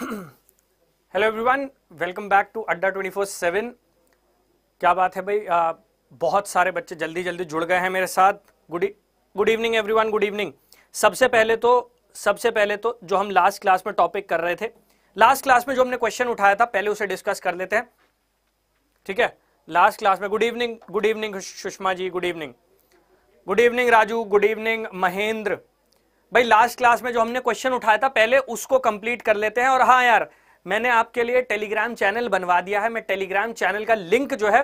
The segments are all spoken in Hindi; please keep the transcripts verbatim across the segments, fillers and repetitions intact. Hello everyone, welcome back to Adda twenty four seven. क्या बात है भाई, आ, बहुत सारे बच्चे जल्दी जल्दी जुड़ गए हैं मेरे साथ। Good good evening everyone, good evening. सबसे पहले तो सबसे पहले तो जो हम लास्ट क्लास में टॉपिक कर रहे थे, लास्ट क्लास में जो हमने क्वेश्चन उठाया था, पहले उसे डिस्कस कर लेते हैं, ठीक है। लास्ट क्लास में, good evening good evening Sushma ji, good evening good evening Raju, good evening Mahendra भाई। लास्ट क्लास में जो हमने क्वेश्चन उठाया था पहले उसको कंप्लीट कर लेते हैं। और हाँ यार, मैंने आपके लिए टेलीग्राम चैनल बनवा दिया है। मैं टेलीग्राम चैनल का लिंक जो है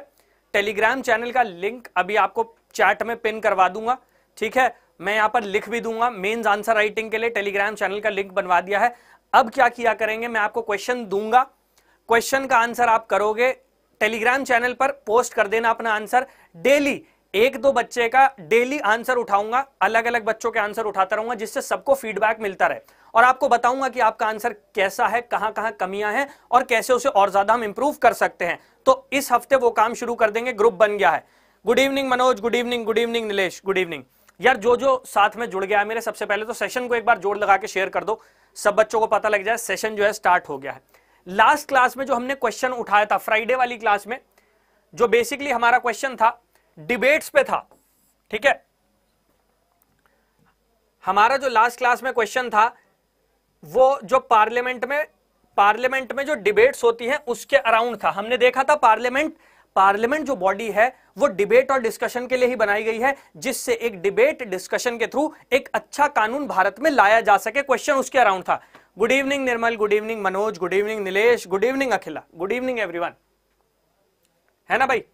टेलीग्राम चैनल का लिंक अभी आपको चैट में पिन करवा दूंगा, ठीक है। मैं यहाँ पर लिख भी दूंगा, मेंस आंसर राइटिंग के लिए टेलीग्राम चैनल का लिंक बनवा दिया है। अब क्या किया करेंगे, मैं आपको क्वेश्चन दूंगा, क्वेश्चन का आंसर आप करोगे, टेलीग्राम चैनल पर पोस्ट कर देना अपना आंसर। डेली एक दो बच्चे का डेली आंसर उठाऊंगा, अलग अलग बच्चों के आंसर उठाता रहूंगा, जिससे सबको फीडबैक मिलता रहे। और आपको बताऊंगा कि आपका आंसर कैसा है, कहां कहां कमियां हैं और कैसे उसे और ज्यादा हम इंप्रूव कर सकते हैं। तो इस हफ्ते वो काम शुरू कर देंगे, ग्रुप बन गया है। Good evening Manoj, good evening good evening Nilesh, good evening यार। जो जो साथ में जुड़ गया है मेरे, सबसे पहले तो सेशन को एक बार जोड़ लगा के शेयर कर दो, सब बच्चों को पता लग जाए सेशन जो है स्टार्ट हो गया है। लास्ट क्लास में जो हमने क्वेश्चन उठाया था, फ्राइडे वाली क्लास में, जो बेसिकली हमारा क्वेश्चन था डिबेट्स पे था, ठीक है। हमारा जो लास्ट क्लास में क्वेश्चन था वो जो पार्लियामेंट में पार्लियामेंट में जो डिबेट्स होती हैं उसके अराउंड था। हमने देखा था पार्लियामेंट पार्लियामेंट जो बॉडी है वो डिबेट और डिस्कशन के लिए ही बनाई गई है, जिससे एक डिबेट डिस्कशन के थ्रू एक अच्छा कानून भारत में लाया जा सके। क्वेश्चन उसके अराउंड था। Good evening Nirmal, good evening Manoj, good evening Nilesh, good evening Akhila, good evening everyone, है ना भाई।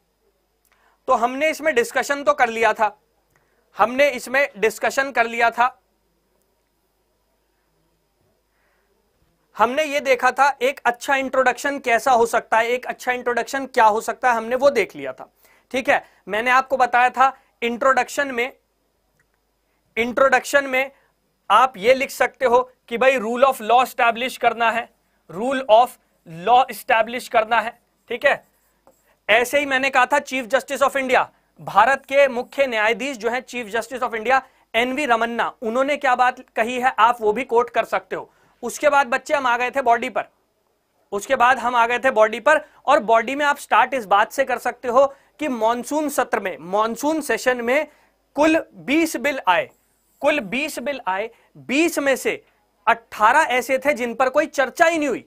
तो हमने इसमें डिस्कशन तो कर लिया था हमने इसमें डिस्कशन कर लिया था हमने ये देखा था एक अच्छा इंट्रोडक्शन कैसा हो सकता है, एक अच्छा इंट्रोडक्शन क्या हो सकता है, हमने वो देख लिया था, ठीक है। मैंने आपको बताया था इंट्रोडक्शन में इंट्रोडक्शन में आप ये लिख सकते हो कि भाई रूल ऑफ लॉ एस्टैब्लिश करना है, रूल ऑफ लॉ एस्टैब्लिश करना है, ठीक है। ऐसे ही मैंने कहा था chief justice of India, Bharat के मुख्य न्यायाधीश जो हैं chief justice of India N V Ramana, उन्होंने क्या बात कही है आप वो भी कोट कर सकते हो। उसके बाद बच्चे हम आ गए थे बॉडी पर उसके बाद हम आ गए थे बॉडी पर और बॉडी में आप स्टार्ट इस बात से कर सकते हो कि मॉनसून सत्र में मॉनसून सेशन में कुल बीस बिल आए कुल बीस बिल आए बीस में से अट्ठारह ऐसे थे जिन पर कोई चर्चा ही नहीं हुई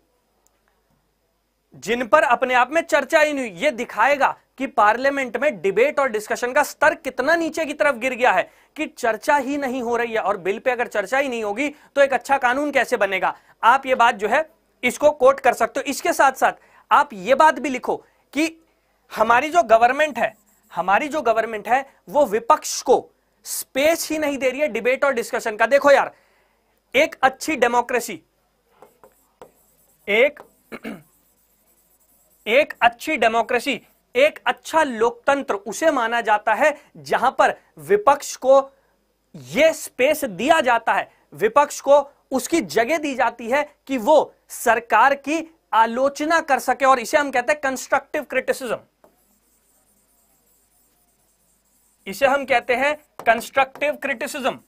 जिन पर अपने आप में चर्चा ही नहीं। ये दिखाएगा कि पार्लियामेंट में डिबेट और डिस्कशन का स्तर कितना नीचे की तरफ गिर गया है, कि चर्चा ही नहीं हो रही है। और बिल पे अगर चर्चा ही नहीं होगी तो एक अच्छा कानून कैसे बनेगा। आप ये बात जो है इसको कोट कर सकते हो। इसके साथ साथ आप ये बात भी लिखो कि हमारी जो गवर्नमेंट है हमारी जो गवर्नमेंट है वो विपक्ष को स्पेस ही नहीं दे रही है डिबेट और डिस्कशन का। देखो यार, एक अच्छी डेमोक्रेसी एक एक अच्छी डेमोक्रेसी एक अच्छा लोकतंत्र उसे माना जाता है जहां पर विपक्ष को यह स्पेस दिया जाता है, विपक्ष को उसकी जगह दी जाती है कि वो सरकार की आलोचना कर सके, और इसे हम कहते हैं कंस्ट्रक्टिव क्रिटिसिज्म। इसे हम कहते हैं कंस्ट्रक्टिव क्रिटिसिज्म।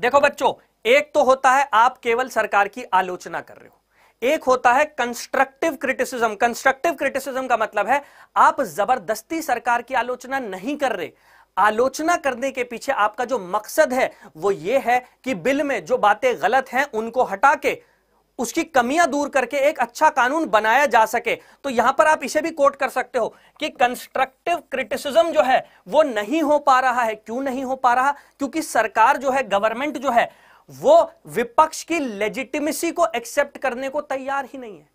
देखो बच्चों, एक तो होता है आप केवल सरकार की आलोचना कर रहे हो, एक होता है कंस्ट्रक्टिव क्रिटिसिज्म। कंस्ट्रक्टिव क्रिटिसिज्म का मतलब है आप जबरदस्ती सरकार की आलोचना नहीं कर रहे। आलोचना करने के पीछे आपका जो मकसद है वो ये है कि बिल में जो बातें गलत हैं उनको हटा के उसकी कमियां दूर करके एक अच्छा कानून बनाया जा सके। तो यहां पर आप इसे भी कोट कर सकते हो कि कंस्ट्रक्टिव क्रिटिसिज्म जो है वो नहीं हो पा रहा है। क्यों नहीं हो पा रहा? क्योंकि सरकार जो है, गवर्नमेंट जो है, वो विपक्ष की लेजिटिमेसी को एक्सेप्ट करने को तैयार ही नहीं है।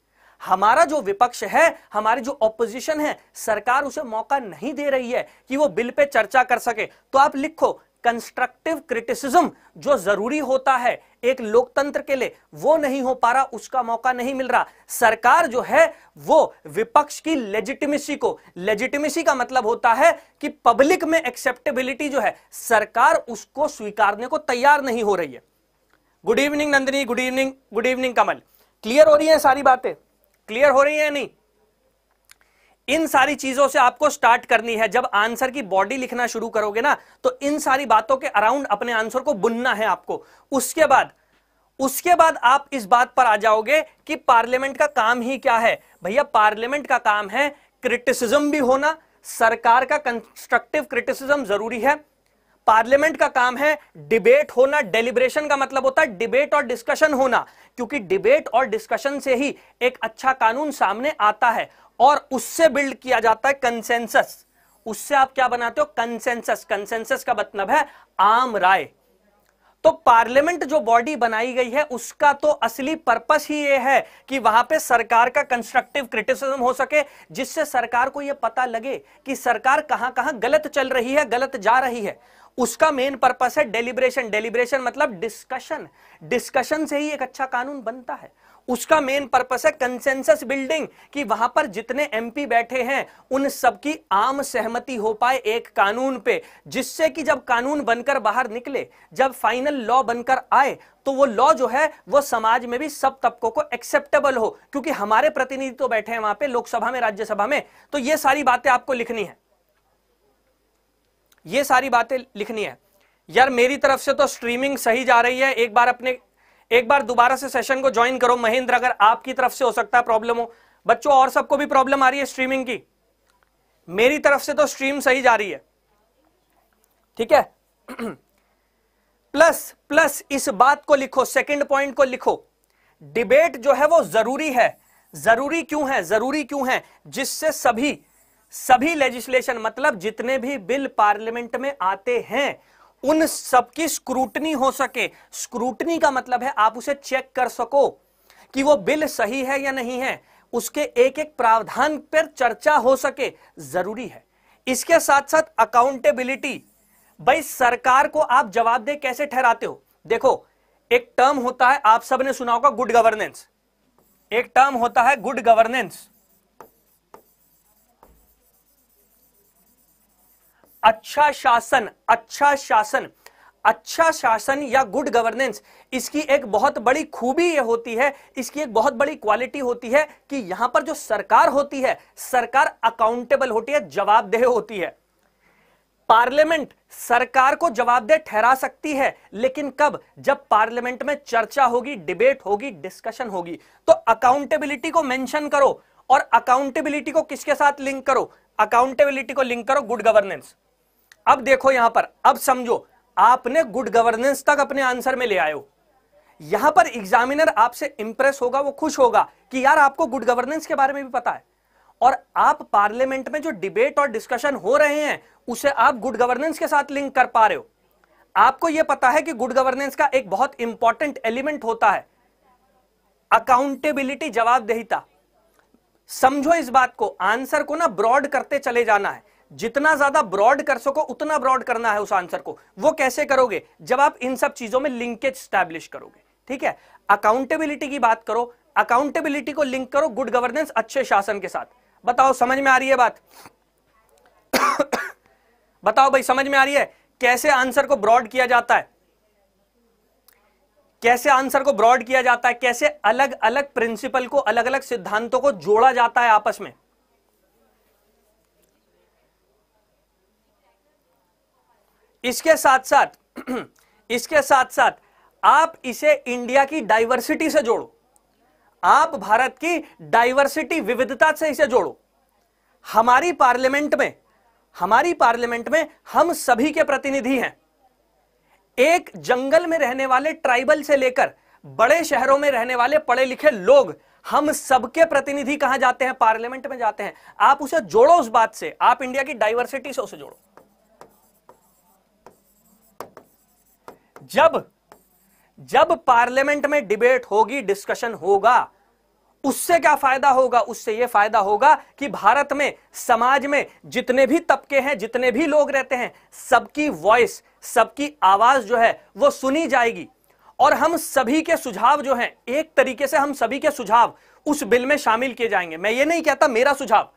हमारा जो विपक्ष है, हमारी जो ऑपोजिशन है, सरकार उसे मौका नहीं दे रही है कि वो बिल पे चर्चा कर सके। तो आप लिखो कंस्ट्रक्टिव क्रिटिसिज्म जो जरूरी होता है एक लोकतंत्र के लिए, वो नहीं हो पा रहा, उसका मौका नहीं मिल रहा। सरकार जो है वो विपक्ष की लेजिटिमेसी को लेजिटिमेसी का मतलब होता है कि पब्लिक में एक्सेप्टेबिलिटी जो है, सरकार उसको स्वीकारने को तैयार नहीं हो रही है। Good evening Nandini, good evening good evening Kamal. Clear हो रही है सारी बातें, क्लियर हो रही है नहीं? इन सारी चीजों से आपको स्टार्ट करनी है। जब आंसर की बॉडी लिखना शुरू करोगे ना, तो इन सारी बातों के अराउंड अपने आंसर को बुनना है आपको। उसके बाद उसके बाद आप इस बात पर आ जाओगे कि पार्लियामेंट का काम ही क्या है। भैया पार्लियामेंट का काम है क्रिटिसिज्म भी होना, सरकार का कंस्ट्रक्टिव क्रिटिसिज्म जरूरी है। पार्लियामेंट का काम है डिबेट होना, डेलिब्रेशन का मतलब होता है डिबेट और डिस्कशन होना, क्योंकि डिबेट और डिस्कशन से ही एक अच्छा कानून सामने आता है और उससे बिल्ड किया जाता है कंसेंसस। उससे आप क्या बनाते हो? कंसेंसस। कंसेंसस का मतलब है आम राय। तो पार्लियामेंट जो बॉडी बनाई गई है उसका तो असली पर्पस ही ये है कि वहां पे सरकार का कंस्ट्रक्टिव क्रिटिसिज्म हो सके, जिससे सरकार को ये पता लगे कि सरकार कहां कहां गलत चल रही है, गलत जा रही है। उसका मेन पर्पस है डेलिब्रेशन। डेलिब्रेशन मतलब डिस्कशन। डिस्कशन से ही एक अच्छा कानून बनता है। उसका मेन पर्पस है कंसेंसस बिल्डिंग, कि वहां पर जितने एमपी बैठे हैं उन सबकी आम सहमति हो पाए एक कानून पे, जिससे कि जब कानून बनकर बाहर निकले, जब फाइनल लॉ बनकर आए, तो वो लॉ जो है वो समाज में भी सब तबकों को एक्सेप्टेबल हो, क्योंकि हमारे प्रतिनिधि तो बैठे हैं वहां पे लोकसभा में, राज्यसभा में। तो ये सारी बातें आपको लिखनी है, ये सारी बातें लिखनी है। यार मेरी तरफ से तो स्ट्रीमिंग सही जा रही है। एक बार अपने एक बार दोबारा से सेशन को ज्वाइन करो महेंद्र, अगर आपकी तरफ से हो सकता है प्रॉब्लम हो। बच्चों और सबको भी प्रॉब्लम आ रही है स्ट्रीमिंग की। मेरी तरफ से तो स्ट्रीम सही जा रही है, ठीक है। प्लस प्लस इस बात को लिखो, सेकंड पॉइंट को लिखो, डिबेट जो है वो जरूरी है। जरूरी क्यों है? जरूरी क्यों है? जिससे सभी सभी लेजिस्लेशन मतलब जितने भी बिल पार्लियामेंट में आते हैं उन सबकी स्क्रूटनी हो सके। स्क्रूटनी का मतलब है आप उसे चेक कर सको कि वो बिल सही है या नहीं है, उसके एक एक प्रावधान पर चर्चा हो सके, जरूरी है। इसके साथ साथ अकाउंटेबिलिटी। भाई सरकार को आप जवाबदेह कैसे ठहराते हो? देखो एक टर्म होता है, आप सबने सुना होगा, गुड गवर्नेंस। एक टर्म होता है गुड गवर्नेंस, अच्छा शासन। अच्छा शासन अच्छा शासन या गुड गवर्नेंस, इसकी एक बहुत बड़ी खूबी ये होती है, इसकी एक बहुत बड़ी क्वालिटी होती है कि यहां पर जो सरकार होती है, सरकार अकाउंटेबल होती है, जवाबदेह होती है। पार्लियामेंट सरकार को जवाबदेह ठहरा सकती है, लेकिन कब? जब पार्लियामेंट में चर्चा होगी, डिबेट होगी, डिस्कशन होगी। तो अकाउंटेबिलिटी को मेंशन करो, और अकाउंटेबिलिटी को किसके साथ लिंक करो? अकाउंटेबिलिटी को लिंक करो गुड गवर्नेंस। अब देखो यहां पर, अब समझो आपने गुड गवर्नेंस तक अपने आंसर में ले आए हो। यहां पर एग्जामिनर आपसे इंप्रेस होगा, वो खुश होगा कि यार आपको गुड गवर्नेंस के बारे में भी पता है, और आप पार्लियामेंट में जो डिबेट और डिस्कशन हो रहे हैं उसे आप गुड गवर्नेंस के साथ लिंक कर पा रहे हो। आपको यह पता है कि गुड गवर्नेंस का एक बहुत इंपॉर्टेंट एलिमेंट होता है अकाउंटेबिलिटी, जवाबदेहिता। समझो इस बात को, आंसर को ना ब्रॉड करते चले जाना है, जितना ज्यादा ब्रॉड कर सको उतना ब्रॉड करना है उस आंसर को। वो कैसे करोगे? जब आप इन सब चीजों में लिंकेज स्टैब्लिश करोगे, ठीक है। अकाउंटेबिलिटी की बात करो, अकाउंटेबिलिटी को लिंक करो गुड गवर्नेंस, अच्छे शासन के साथ। बताओ समझ में आ रही है बात? बताओ भाई समझ में आ रही है कैसे आंसर को ब्रॉड किया जाता है, कैसे आंसर को ब्रॉड किया जाता है, कैसे अलग अलग प्रिंसिपल को, अलग अलग सिद्धांतों को जोड़ा जाता है आपस में। इसके साथ साथ इसके साथ साथ आप इसे इंडिया की डाइवर्सिटी से जोड़ो, आप भारत की डाइवर्सिटी, विविधता से इसे जोड़ो। हमारी पार्लियामेंट में हमारी पार्लियामेंट में हम सभी के प्रतिनिधि हैं। एक जंगल में रहने वाले ट्राइबल से लेकर बड़े शहरों में रहने वाले पढ़े लिखे लोग, हम सबके प्रतिनिधि कहां जाते हैं? पार्लियामेंट में जाते हैं। आप उसे जोड़ो उस बात से, आप इंडिया की डाइवर्सिटी से उसे जोड़ो। जब जब पार्लियामेंट में डिबेट होगी, डिस्कशन होगा, उससे क्या फायदा होगा? उससे यह फायदा होगा कि भारत में समाज में जितने भी तबके हैं, जितने भी लोग रहते हैं, सबकी वॉइस, सबकी आवाज जो है वो सुनी जाएगी, और हम सभी के सुझाव जो हैं, एक तरीके से हम सभी के सुझाव उस बिल में शामिल किए जाएंगे। मैं ये नहीं कहता मेरा सुझाव,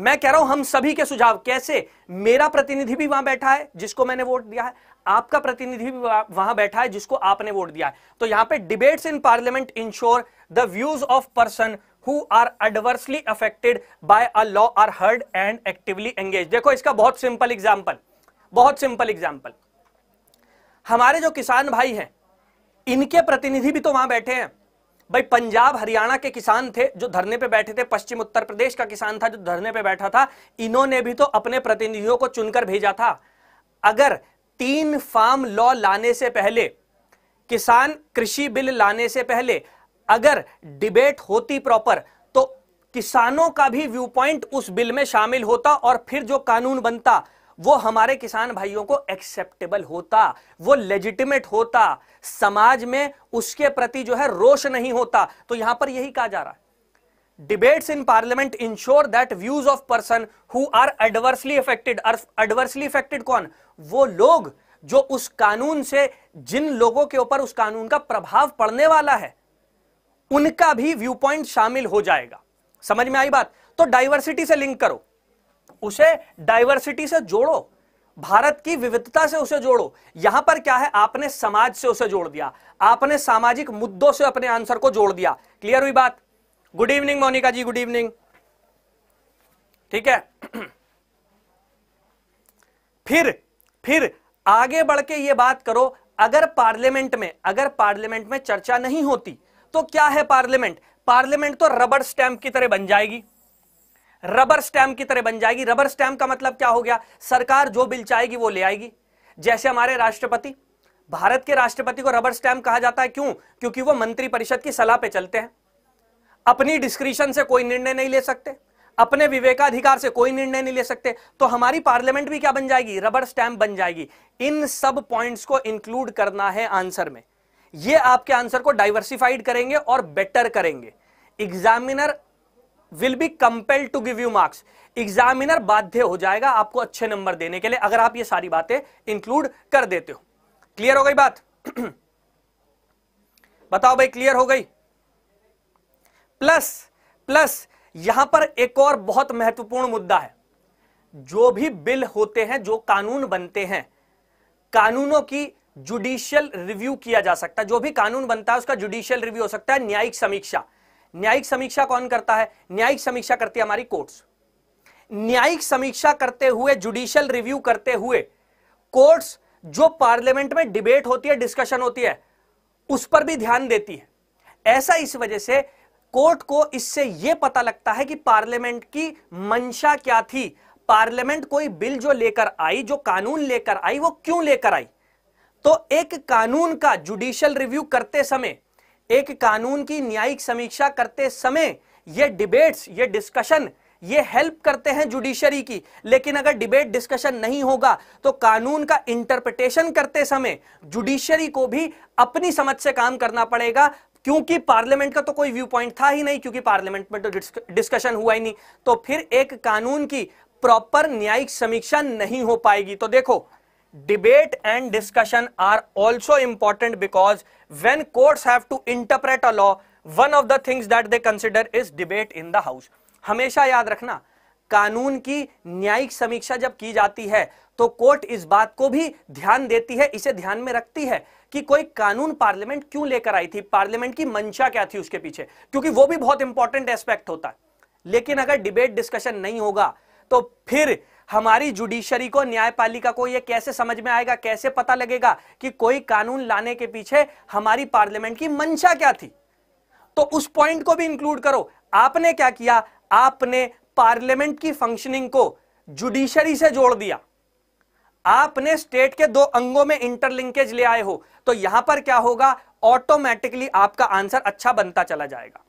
मैं कह रहा हूं हम सभी के सुझाव। कैसे? मेरा प्रतिनिधि भी वहां बैठा है जिसको मैंने वोट दिया है, आपका प्रतिनिधि भी वहां बैठा है जिसको आपने वोट दिया है। तो यहां पे debates in parliament ensure the views of person who are adversely affected by a law are heard and actively engage. देखो इसका बहुत सिंपल एग्जाम्पल, बहुत सिंपल एग्जाम्पल, हमारे जो किसान भाई हैं, इनके प्रतिनिधि भी तो वहां बैठे हैं भाई। पंजाब हरियाणा के किसान थे जो धरने पे बैठे थे, पश्चिम उत्तर प्रदेश का किसान था जो धरने पे बैठा था, इन्होंने भी तो अपने प्रतिनिधियों को चुनकर भेजा था। अगर तीन फार्म लॉ लाने से पहले, किसान कृषि बिल लाने से पहले अगर डिबेट होती प्रॉपर, तो किसानों का भी व्यू पॉइंट उस बिल में शामिल होता और फिर जो कानून बनता वो हमारे किसान भाइयों को एक्सेप्टेबल होता, वो लेजिटिमेट होता, समाज में उसके प्रति जो है रोष नहीं होता। तो यहां पर यही कहा जा रहा है, debates in parliament ensure that views of person who are adversely affected. Adversely affected कौन? वो लोग जो उस कानून से, जिन लोगों के ऊपर उस कानून का प्रभाव पड़ने वाला है, उनका भी व्यू पॉइंट शामिल हो जाएगा। समझ में आई बात? तो डाइवर्सिटी से लिंक करो, उसे डाइवर्सिटी से जोड़ो, भारत की विविधता से उसे जोड़ो। यहां पर क्या है, आपने समाज से उसे जोड़ दिया, आपने सामाजिक मुद्दों से अपने आंसर को जोड़ दिया। क्लियर हुई बात? Good evening Monika ji, good evening. ठीक है, फिर फिर आगे बढ़ के ये बात करो, अगर पार्लियामेंट में अगर पार्लियामेंट में चर्चा नहीं होती तो क्या है पार्लियामेंट? पार्लियामेंट तो रबर स्टैंप की तरह बन जाएगी, रबर स्टैम्प की तरह बन जाएगी। रबर स्टैम्प का मतलब क्या हो गया? सरकार जो बिल चाहेगी वो ले आएगी। जैसे हमारे राष्ट्रपति, भारत के राष्ट्रपति को रबर स्टैम्प कहा जाता है, क्यों? क्योंकि वो मंत्रिपरिषद की सलाह पे चलते हैं, अपनी डिस्क्रिशन से कोई निर्णय नहीं ले सकते, अपने विवेकाधिकार से कोई निर्णय नहीं ले सकते। तो हमारी पार्लियामेंट भी क्या बन जाएगी? रबर स्टैम्प बन जाएगी। इन सब पॉइंट्स को इंक्लूड करना है आंसर में। ये आपके आंसर को डाइवर्सिफाइड करेंगे और बेटर करेंगे। Examiner will be compelled to give you marks. Examiner बाध्य हो जाएगा आपको अच्छे नंबर देने के लिए अगर आप ये सारी बातें इंक्लूड कर देते हो। क्लियर हो गई बात? बताओ भाई, क्लियर हो गई? प्लस प्लस यहां पर एक और बहुत महत्वपूर्ण मुद्दा है, जो भी बिल होते हैं, जो कानून बनते हैं, कानूनों की जुडिशियल रिव्यू किया जा सकता है। जो भी कानून बनता है उसका जुडिशियल रिव्यू हो सकता है, न्यायिक समीक्षा। न्यायिक समीक्षा कौन करता है? न्यायिक समीक्षा करती है हमारी कोर्ट्स। न्यायिक समीक्षा करते हुए, जुडिशियल रिव्यू करते हुए, कोर्ट्स जो पार्लियामेंट में डिबेट होती है, डिस्कशन होती है, उस पर भी ध्यान देती है। ऐसा इस वजह से कोर्ट को इससे यह पता लगता है कि पार्लियामेंट की मंशा क्या थी, पार्लियामेंट कोई बिल जो लेकर आई, जो कानून लेकर आई, वो क्यों लेकर आई। तो एक कानून का जुडिशियल रिव्यू करते समय, एक कानून की न्यायिक समीक्षा करते समय, ये डिबेट्स, ये डिस्कशन, ये हेल्प करते हैं जुडिशरी की। लेकिन अगर डिबेट डिस्कशन नहीं होगा तो कानून का इंटरप्रिटेशन करते समय जुडिशरी को भी अपनी समझ से काम करना पड़ेगा, क्योंकि पार्लियामेंट का तो कोई व्यू पॉइंट था ही नहीं, क्योंकि पार्लियामेंट में तो डिस्कशन हुआ ही नहीं। तो फिर एक कानून की प्रॉपर न्यायिक समीक्षा नहीं हो पाएगी। तो देखो, debate and discussion are also important because when courts have to interpret a law, one of the things that they consider is debate in the house. हमेशा याद रखना, कानून की न्यायिक समीक्षा जब की जाती है तो कोर्ट इस बात को भी ध्यान देती है, इसे ध्यान में रखती है कि कोई कानून पार्लियामेंट क्यों लेकर आई थी, पार्लियामेंट की मंशा क्या थी उसके पीछे, क्योंकि वो भी बहुत इंपॉर्टेंट एस्पेक्ट होता है। लेकिन अगर डिबेट डिस्कशन नहीं होगा तो फिर हमारी जुडिशरी को, न्यायपालिका को यह कैसे समझ में आएगा, कैसे पता लगेगा कि कोई कानून लाने के पीछे हमारी पार्लियामेंट की मंशा क्या थी। तो उस पॉइंट को भी इंक्लूड करो। आपने क्या किया? आपने पार्लियामेंट की फंक्शनिंग को जुडिशरी से जोड़ दिया, आपने स्टेट के दो अंगों में इंटरलिंकेज ले आए हो। तो यहां पर क्या होगा, ऑटोमेटिकली आपका आंसर अच्छा बनता चला जाएगा।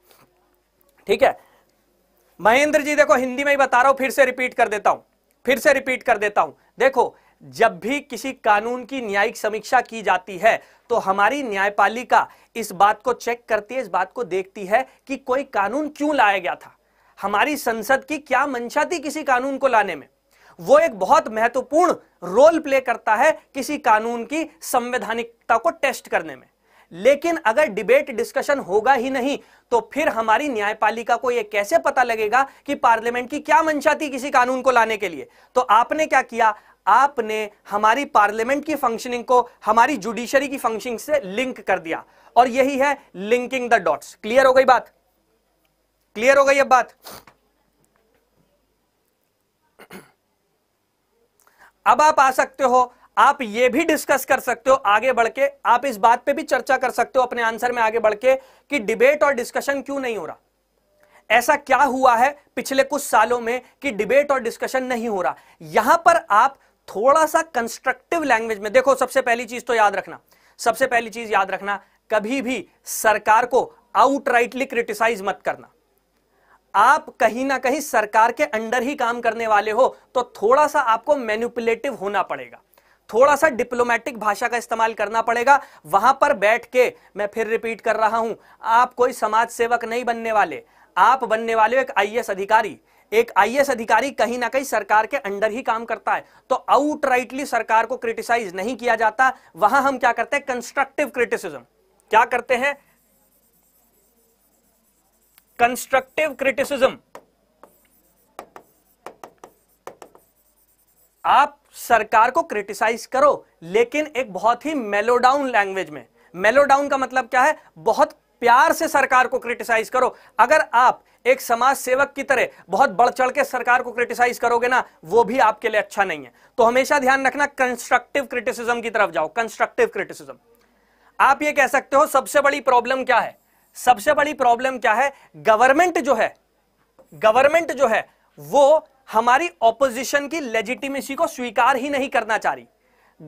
ठीक है महेंद्र जी, देखो हिंदी में ही बता रहा हूं, फिर से रिपीट कर देता हूं फिर से रिपीट कर देता हूं देखो, जब भी किसी कानून की न्यायिक समीक्षा की जाती है तो हमारी न्यायपालिका इस बात को चेक करती है, इस बात को देखती है कि कोई कानून क्यों लाया गया था, हमारी संसद की क्या मंशा थी किसी कानून को लाने में। वो एक बहुत महत्वपूर्ण रोल प्ले करता है किसी कानून की संवैधानिकता को टेस्ट करने में। लेकिन अगर डिबेट डिस्कशन होगा ही नहीं तो फिर हमारी न्यायपालिका को यह कैसे पता लगेगा कि पार्लियामेंट की क्या मंशा थी किसी कानून को लाने के लिए। तो आपने क्या किया, आपने हमारी पार्लियामेंट की फंक्शनिंग को हमारी जुडिशरी की फंक्शनिंग से लिंक कर दिया, और यही है लिंकिंग द डॉट्स। क्लियर हो गई बात? क्लियर हो गई अब बात? अब आप आ सकते हो, आप ये भी डिस्कस कर सकते हो आगे बढ़ के, आप इस बात पे भी चर्चा कर सकते हो अपने आंसर में आगे बढ़ के कि डिबेट और डिस्कशन क्यों नहीं हो रहा, ऐसा क्या हुआ है पिछले कुछ सालों में कि डिबेट और डिस्कशन नहीं हो रहा। यहां पर आप थोड़ा सा कंस्ट्रक्टिव लैंग्वेज में देखो। सबसे पहली चीज तो याद रखना, सबसे पहली चीज याद रखना कभी भी सरकार को आउटराइटली क्रिटिसाइज मत करना। आप कहीं ना कहीं सरकार के अंडर ही काम करने वाले हो, तो थोड़ा सा आपको मैनिपुलेटिव होना पड़ेगा, थोड़ा सा डिप्लोमेटिक भाषा का इस्तेमाल करना पड़ेगा। वहां पर बैठ के, मैं फिर रिपीट कर रहा हूं, आप कोई समाज सेवक नहीं बनने वाले, आप बनने वाले हो एक आईएएस अधिकारी। एक आईएएस अधिकारी कहीं ना कहीं सरकार के अंडर ही काम करता है, तो आउटराइटली सरकार को क्रिटिसाइज नहीं किया जाता। वहां हम क्या करते हैं, कंस्ट्रक्टिव क्रिटिसिज्म, क्या करते हैं, कंस्ट्रक्टिव क्रिटिसिज्म। आप सरकार को क्रिटिसाइज करो, लेकिन एक बहुत ही मेलोडाउन लैंग्वेज में। मेलोडाउन का मतलब क्या है, बहुत प्यार से सरकार को क्रिटिसाइज करो। अगर आप एक समाज सेवक की तरह बहुत बढ़ चढ़ के सरकार को क्रिटिसाइज करोगे ना, वो भी आपके लिए अच्छा नहीं है। तो हमेशा ध्यान रखना, कंस्ट्रक्टिव क्रिटिसिज्म की तरफ जाओ, कंस्ट्रक्टिव क्रिटिसिज्म। आप ये कह सकते हो सबसे बड़ी प्रॉब्लम क्या है, सबसे बड़ी प्रॉब्लम क्या है, गवर्नमेंट जो है, गवर्नमेंट जो है वो हमारी ऑपोजिशन की लेजिटिमेसी को स्वीकार ही नहीं करना चाह रही।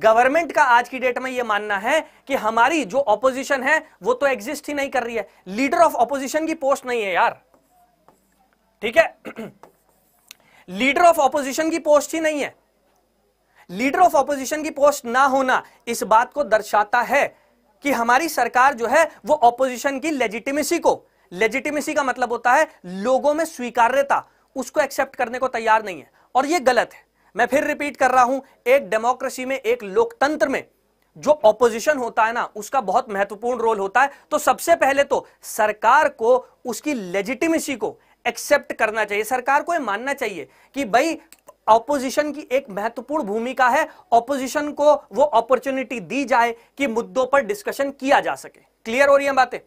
गवर्नमेंट का आज की डेट में यह मानना है कि हमारी जो ऑपोजिशन है वो तो एग्जिस्ट ही नहीं कर रही है, लीडर ऑफ ऑपोजिशन की पोस्ट नहीं है यार, ठीक है, लीडर ऑफ ऑपोजिशन की पोस्ट ही नहीं है। लीडर ऑफ ऑपोजिशन की पोस्ट ना होना इस बात को दर्शाता है कि हमारी सरकार जो है वो ऑपोजिशन की लेजिटिमेसी को, लेजिटिमेसी का मतलब होता है लोगों में स्वीकार्यता, उसको एक्सेप्ट करने को तैयार नहीं है, और ये गलत है। मैं फिर रिपीट कर रहा हूं, एक डेमोक्रेसी में, एक लोकतंत्र में जो ऑपोजिशन होता है ना, उसका बहुत महत्वपूर्ण रोल होता है। तो सबसे पहले तो सरकार को उसकी लेजिटिमेसी को एक्सेप्ट करना चाहिए, सरकार को ये मानना चाहिए कि भाई ऑपोजिशन की एक महत्वपूर्ण भूमिका है, ऑपोजिशन को वो अपॉर्चुनिटी दी जाए कि मुद्दों पर डिस्कशन किया जा सके। क्लियर हो रही है बातें,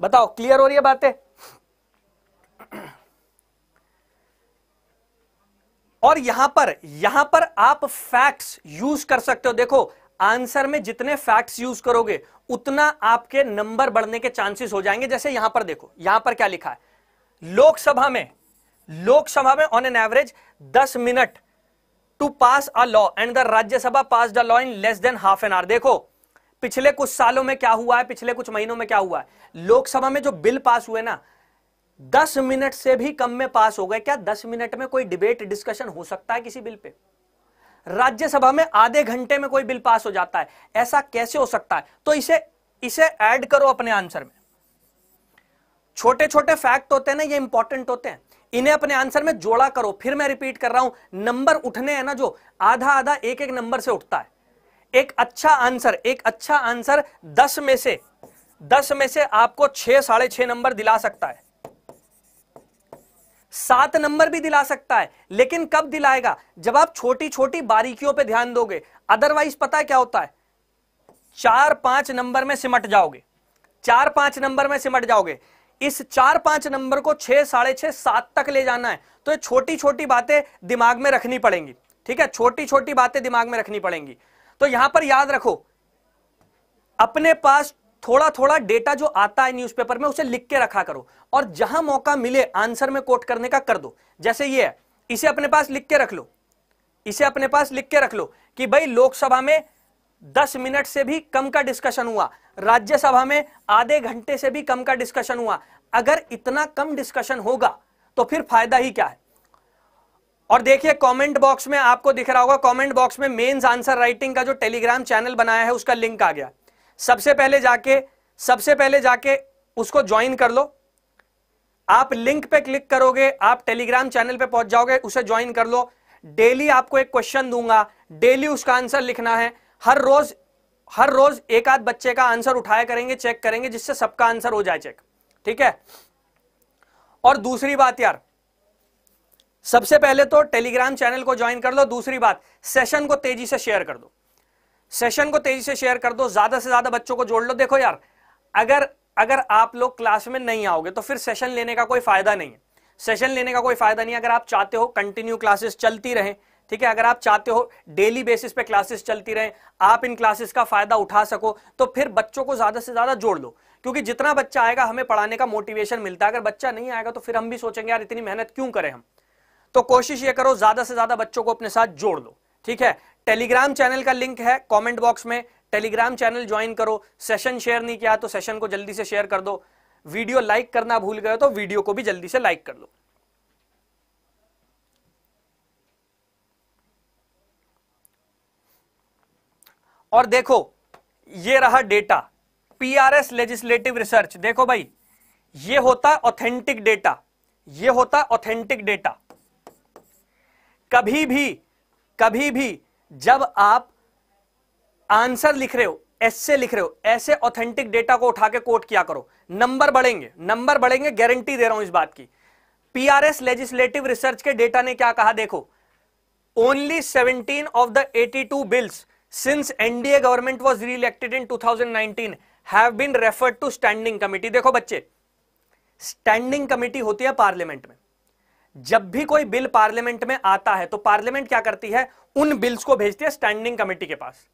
बताओ क्लियर हो रही है बातें? और यहां पर, यहां पर आप फैक्ट्स यूज कर सकते हो। देखो आंसर में जितने फैक्ट्स यूज करोगे उतना आपके नंबर बढ़ने के चांसेस हो जाएंगे। जैसे यहां पर देखो, यहां पर क्या लिखा है, लोकसभा में, लोकसभा में ऑन एन एवरेज दस minute to pass a law and the Rajya Sabha pass the law in less than half an hour. देखो पिछले कुछ सालों में क्या हुआ है, पिछले कुछ महीनों में क्या हुआ है, लोकसभा में जो बिल पास हुए ना दस मिनट से भी कम में पास हो गए। क्या दस मिनट में कोई डिबेट डिस्कशन हो सकता है किसी बिल पे? राज्यसभा में आधे घंटे में कोई बिल पास हो जाता है, ऐसा कैसे हो सकता है? तो इसे इसे ऐड करो अपने आंसर में। छोटे छोटे फैक्ट होते हैं ना, ये इंपॉर्टेंट होते हैं, इन्हें अपने आंसर में जोड़ा करो। फिर मैं रिपीट कर रहा हूं, नंबर उठने हैं ना जो, आधा आधा एक एक नंबर से उठता है। एक अच्छा आंसर, एक अच्छा आंसर दस में से, दस में से आपको छह साढ़े छह नंबर दिला सकता है, सात नंबर भी दिला सकता है। लेकिन कब दिलाएगा, जब आप छोटी छोटी बारीकियों पे ध्यान दोगे। अदरवाइज पता है क्या होता है, चार पांच नंबर में सिमट जाओगे, चार पांच नंबर में सिमट जाओगे। इस चार पांच नंबर को छह साढ़े छह सात तक ले जाना है, तो छोटी छोटी बातें दिमाग में रखनी पड़ेंगी, ठीक है, छोटी छोटी बातें दिमाग में रखनी पड़ेंगी। तो यहां पर याद रखो, अपने पास थोड़ा थोड़ा डेटा जो आता है न्यूज़पेपर में उसे लिख के रखा करो, और जहां मौका मिले आंसर में कोट करने का कर दो। जैसे ये है, इसे अपने पास लिख के रख लो, इसे अपने पास लिख के रख लो कि भाई लोकसभा में दस मिनट से भी कम का डिस्कशन हुआ, राज्यसभा में आधे घंटे से भी कम का डिस्कशन हुआ। अगर इतना कम डिस्कशन होगा तो फिर फायदा ही क्या है। और देखिए कमेंट बॉक्स में आपको दिख रहा होगा, कमेंट बॉक्स में मेंस आंसर राइटिंग का जो टेलीग्राम चैनल बनाया है उसका लिंक आ गया। सबसे पहले जाके, सबसे पहले जाके उसको ज्वाइन कर लो। आप लिंक पे क्लिक करोगे, आप टेलीग्राम चैनल पे पहुंच जाओगे, उसे ज्वाइन कर लो। डेली आपको एक क्वेश्चन दूंगा, डेली उसका आंसर लिखना है। हर रोज, हर रोज एक आध बच्चे का आंसर उठाया करेंगे, चेक करेंगे, जिससे सबका आंसर हो जाए चेक, ठीक है। और दूसरी बात यार, सबसे पहले तो टेलीग्राम चैनल को ज्वाइन कर लो। दूसरी बात, सेशन को तेजी से शेयर कर दो, सेशन को तेजी से शेयर कर दो, ज्यादा से ज्यादा बच्चों को जोड़ लो। देखो यार, अगर अगर आप लोग क्लास में नहीं आओगे तो फिर सेशन लेने का कोई फायदा नहीं है, सेशन लेने का कोई फायदा नहीं है। अगर आप चाहते हो कंटिन्यू क्लासेस चलती रहे, ठीक है, अगर आप चाहते हो डेली बेसिस पे क्लासेस चलती रहे, आप इन क्लासेस का फायदा उठा सको, तो फिर बच्चों को ज्यादा से ज्यादा जोड़ लो, क्योंकि जितना बच्चा आएगा हमें पढ़ाने का मोटिवेशन मिलता है। अगर बच्चा नहीं आएगा तो फिर हम भी सोचेंगे यार इतनी मेहनत क्यों करें हम। तो कोशिश ये करो ज्यादा से ज्यादा बच्चों को अपने साथ जोड़ लो, ठीक है। टेलीग्राम चैनल का लिंक है कॉमेंट बॉक्स में, टेलीग्राम चैनल ज्वाइन करो। सेशन शेयर नहीं किया तो सेशन को जल्दी से शेयर कर दो, वीडियो लाइक करना भूल गए तो वीडियो को भी जल्दी से लाइक कर लो। और देखो ये रहा डेटा, पीआरएस लेजिस्लेटिव रिसर्च। देखो भाई ये होता ऑथेंटिक डेटा, ये होता ऑथेंटिक डेटा। कभी भी कभी भी जब आप आंसर लिख रहे हो, ऐसे लिख रहे हो, ऐसे ऑथेंटिक डेटा को उठा के कोट किया करो, नंबर बढ़ेंगे, नंबर बढ़ेंगे, गारंटी दे रहा हूं इस बात की। पीआरएस लेजिस्लेटिव रिसर्च के डेटा ने क्या कहा, देखो only seventeen of the eighty two bills Since N D A government was re-elected in twenty nineteen, have been referred to standing committee। देखो बच्चे, standing committee होती है पार्लियामेंट में। जब भी कोई बिल पार्लियामेंट में आता है तो पार्लियामेंट क्या करती है, उन बिल्स को भेजती है स्टैंडिंग कमेटी के पास।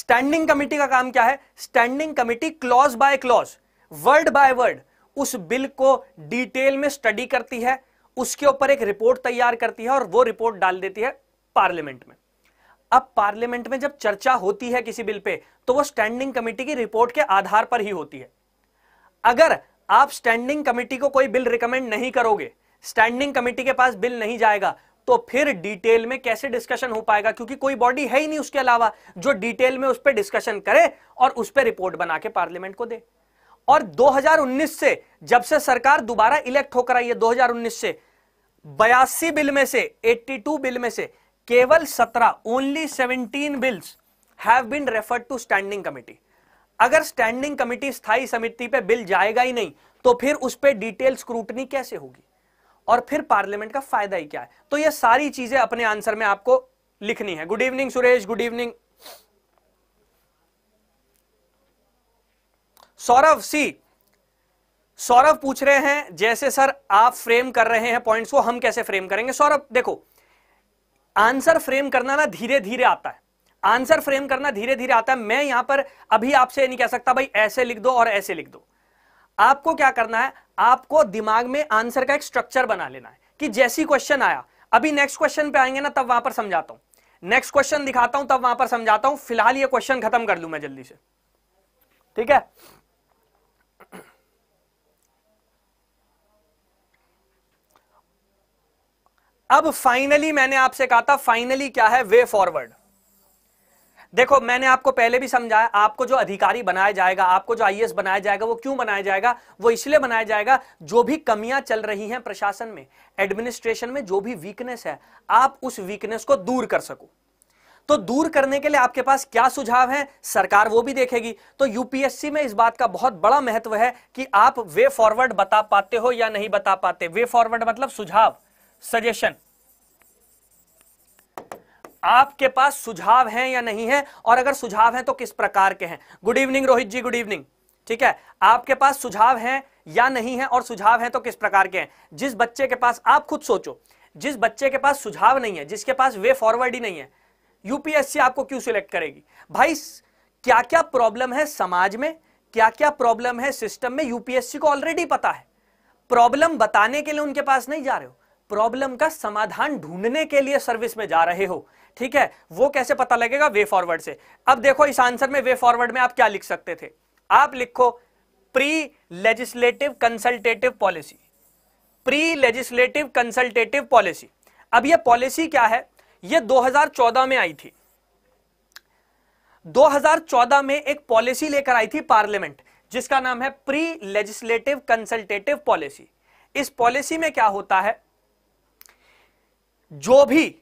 स्टैंडिंग कमेटी का काम क्या है, standing committee clause by clause, word by word उस बिल को डिटेल में स्टडी करती है, उसके ऊपर एक रिपोर्ट तैयार करती है और वो रिपोर्ट डाल देती है पार्लियामेंट में। अब पार्लियामेंट में जब चर्चा होती है किसी बिल पे तो वो स्टैंडिंग कमेटी की रिपोर्ट के आधार पर ही होती है। अगर आप स्टैंडिंग कमेटी को कोई बिल रिकमेंड नहीं करोगे, स्टैंडिंग कमेटी के पास बिल नहीं जाएगा, तो फिर डिटेल में कैसे डिस्कशन हो पाएगा, क्योंकि कोई बॉडी है ही नहीं उसके अलावा जो डिटेल में उस पर डिस्कशन करे और उस पर रिपोर्ट बना के पार्लियामेंट को दे। और दो हज़ार उन्नीस से, जब से सरकार दोबारा इलेक्ट होकर आई है, दो हज़ार उन्नीस से बयासी बिल में से, बयासी बिल में से केवल सत्रह, only seventeen bills have been referred to standing committee. अगर स्टैंडिंग कमेटी स्थायी समिति पे बिल जाएगा ही नहीं तो फिर उस पे डिटेल स्क्रूटनी कैसे होगी, और फिर पार्लियामेंट का फायदा ही क्या है। तो ये सारी चीजें अपने आंसर में आपको लिखनी है। Good evening Suresh, good evening Saurabh. सी सौरभ पूछ रहे हैं जैसे सर आप फ्रेम कर रहे हैं पॉइंट्स को, हम कैसे फ्रेम करेंगे। सौरभ देखो, आंसर फ्रेम करना ना धीरे धीरे आता है, आंसर फ्रेम करना धीरे धीरे आता है। मैं यहां पर अभी आपसे नहीं कह सकता भाई ऐसे लिख दो और ऐसे लिख दो। आपको क्या करना है, आपको दिमाग में आंसर का एक स्ट्रक्चर बना लेना है कि जैसी क्वेश्चन आया, अभी नेक्स्ट क्वेश्चन पे आएंगे ना तब वहां पर समझाता हूं, नेक्स्ट क्वेश्चन दिखाता हूं तब वहां पर समझाता हूं। फिलहाल ये क्वेश्चन खत्म कर लूं मैं जल्दी से, ठीक है। अब फाइनली मैंने आपसे कहा था, फाइनली क्या है वे फॉरवर्ड। देखो मैंने आपको पहले भी समझाया, आपको जो अधिकारी बनाया जाएगा, आपको जो आईएएस बनाया जाएगा, वो क्यों बनाया जाएगा, वो इसलिए बनाया जाएगा जो भी कमियां चल रही हैं प्रशासन में, एडमिनिस्ट्रेशन में, जो भी वीकनेस है, आप उस वीकनेस को दूर कर सको। तो दूर करने के लिए आपके पास क्या सुझाव है, सरकार वो भी देखेगी। तो यूपीएससी में इस बात का बहुत बड़ा महत्व है कि आप वे फॉरवर्ड बता पाते हो या नहीं बता पाते। वे फॉरवर्ड मतलब सुझाव, सजेशन, आपके पास सुझाव हैं या नहीं है, और अगर सुझाव हैं तो किस प्रकार के हैं। Good evening Rohit ji, good evening, ठीक है। आपके पास सुझाव हैं या नहीं है, और सुझाव हैं तो किस प्रकार के हैं। जिस बच्चे के पास, आप खुद सोचो, जिस बच्चे के पास सुझाव नहीं है, जिसके पास वे फॉरवर्ड ही नहीं है, यूपीएससी आपको क्यों सिलेक्ट करेगी भाई। क्या क्या प्रॉब्लम है समाज में, क्या क्या प्रॉब्लम है सिस्टम में, यूपीएससी को ऑलरेडी पता है। प्रॉब्लम बताने के लिए उनके पास नहीं जा रहे हो, प्रॉब्लम का समाधान ढूंढने के लिए सर्विस में जा रहे हो, ठीक है। वो कैसे पता लगेगा, वे फॉरवर्ड से। अब देखो इस आंसर में, वे फॉरवर्ड में आप क्या लिख सकते थे, आप लिखो pre legislative consultative policy, pre legislative consultative policy. अब ये पॉलिसी क्या है, ये दो हज़ार चौदह में आई थी, दो हज़ार चौदह में एक पॉलिसी लेकर आई थी पार्लियामेंट जिसका नाम है प्री लेजिस्लेटिव कंसल्टेटिव पॉलिसी। इस पॉलिसी में क्या होता है, जो भी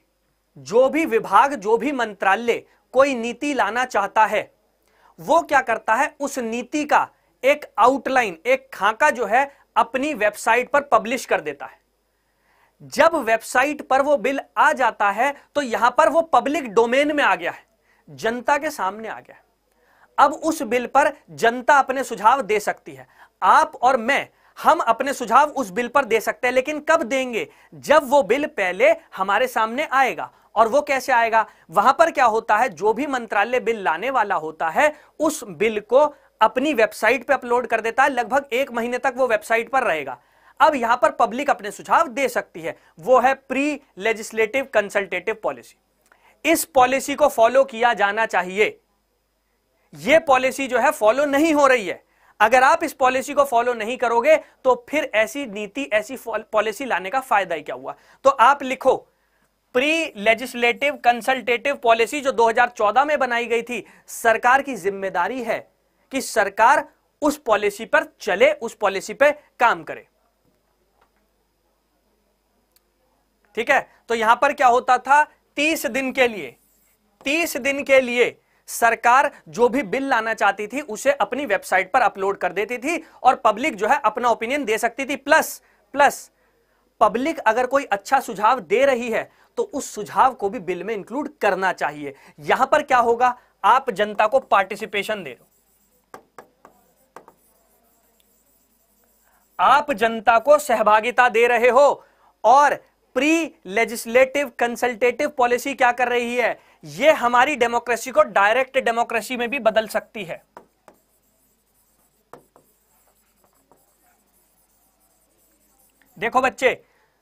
जो भी विभाग, जो भी मंत्रालय कोई नीति लाना चाहता है, वो क्या करता है, उस नीति का एक आउटलाइन, एक खाका जो है अपनी वेबसाइट पर पब्लिश कर देता है। जब वेबसाइट पर वो बिल आ जाता है तो यहां पर वो पब्लिक डोमेन में आ गया है, जनता के सामने आ गया है। अब उस बिल पर जनता अपने सुझाव दे सकती है, आप और मैं, हम अपने सुझाव उस बिल पर दे सकते हैं। लेकिन कब देंगे, जब वो बिल पहले हमारे सामने आएगा और वो कैसे आएगा, वहां पर क्या होता है, जो भी मंत्रालय बिल लाने वाला होता है उस बिल को अपनी वेबसाइट पे अपलोड कर देता है, लगभग एक महीने तक वो वेबसाइट पर रहेगा। अब यहां पर पब्लिक अपने सुझाव दे सकती है, वो है प्री लेजिस्लेटिव कंसल्टेटिव पॉलिसी। इस पॉलिसी को फॉलो किया जाना चाहिए। यह पॉलिसी जो है फॉलो नहीं हो रही है। अगर आप इस पॉलिसी को फॉलो नहीं करोगे तो फिर ऐसी नीति, ऐसी पॉलिसी लाने का फायदा ही क्या हुआ। तो आप लिखो प्री लेजिस्लेटिव कंसल्टेटिव पॉलिसी जो दो हज़ार चौदह में बनाई गई थी, सरकार की जिम्मेदारी है कि सरकार उस पॉलिसी पर चले, उस पॉलिसी पे काम करे। ठीक है, तो यहां पर क्या होता था, तीस दिन के लिए तीस दिन के लिए सरकार जो भी बिल लाना चाहती थी उसे अपनी वेबसाइट पर अपलोड कर देती थी और पब्लिक जो है अपना ओपिनियन दे सकती थी। प्लस प्लस पब्लिक अगर कोई अच्छा सुझाव दे रही है तो उस सुझाव को भी बिल में इंक्लूड करना चाहिए। यहां पर क्या होगा, आप जनता को पार्टिसिपेशन दे दो, आप जनता को सहभागिता दे रहे हो। और प्री लेजिस्लेटिव कंसल्टेटिव पॉलिसी क्या कर रही है, ये हमारी डेमोक्रेसी को डायरेक्ट डेमोक्रेसी में भी बदल सकती है। देखो बच्चे,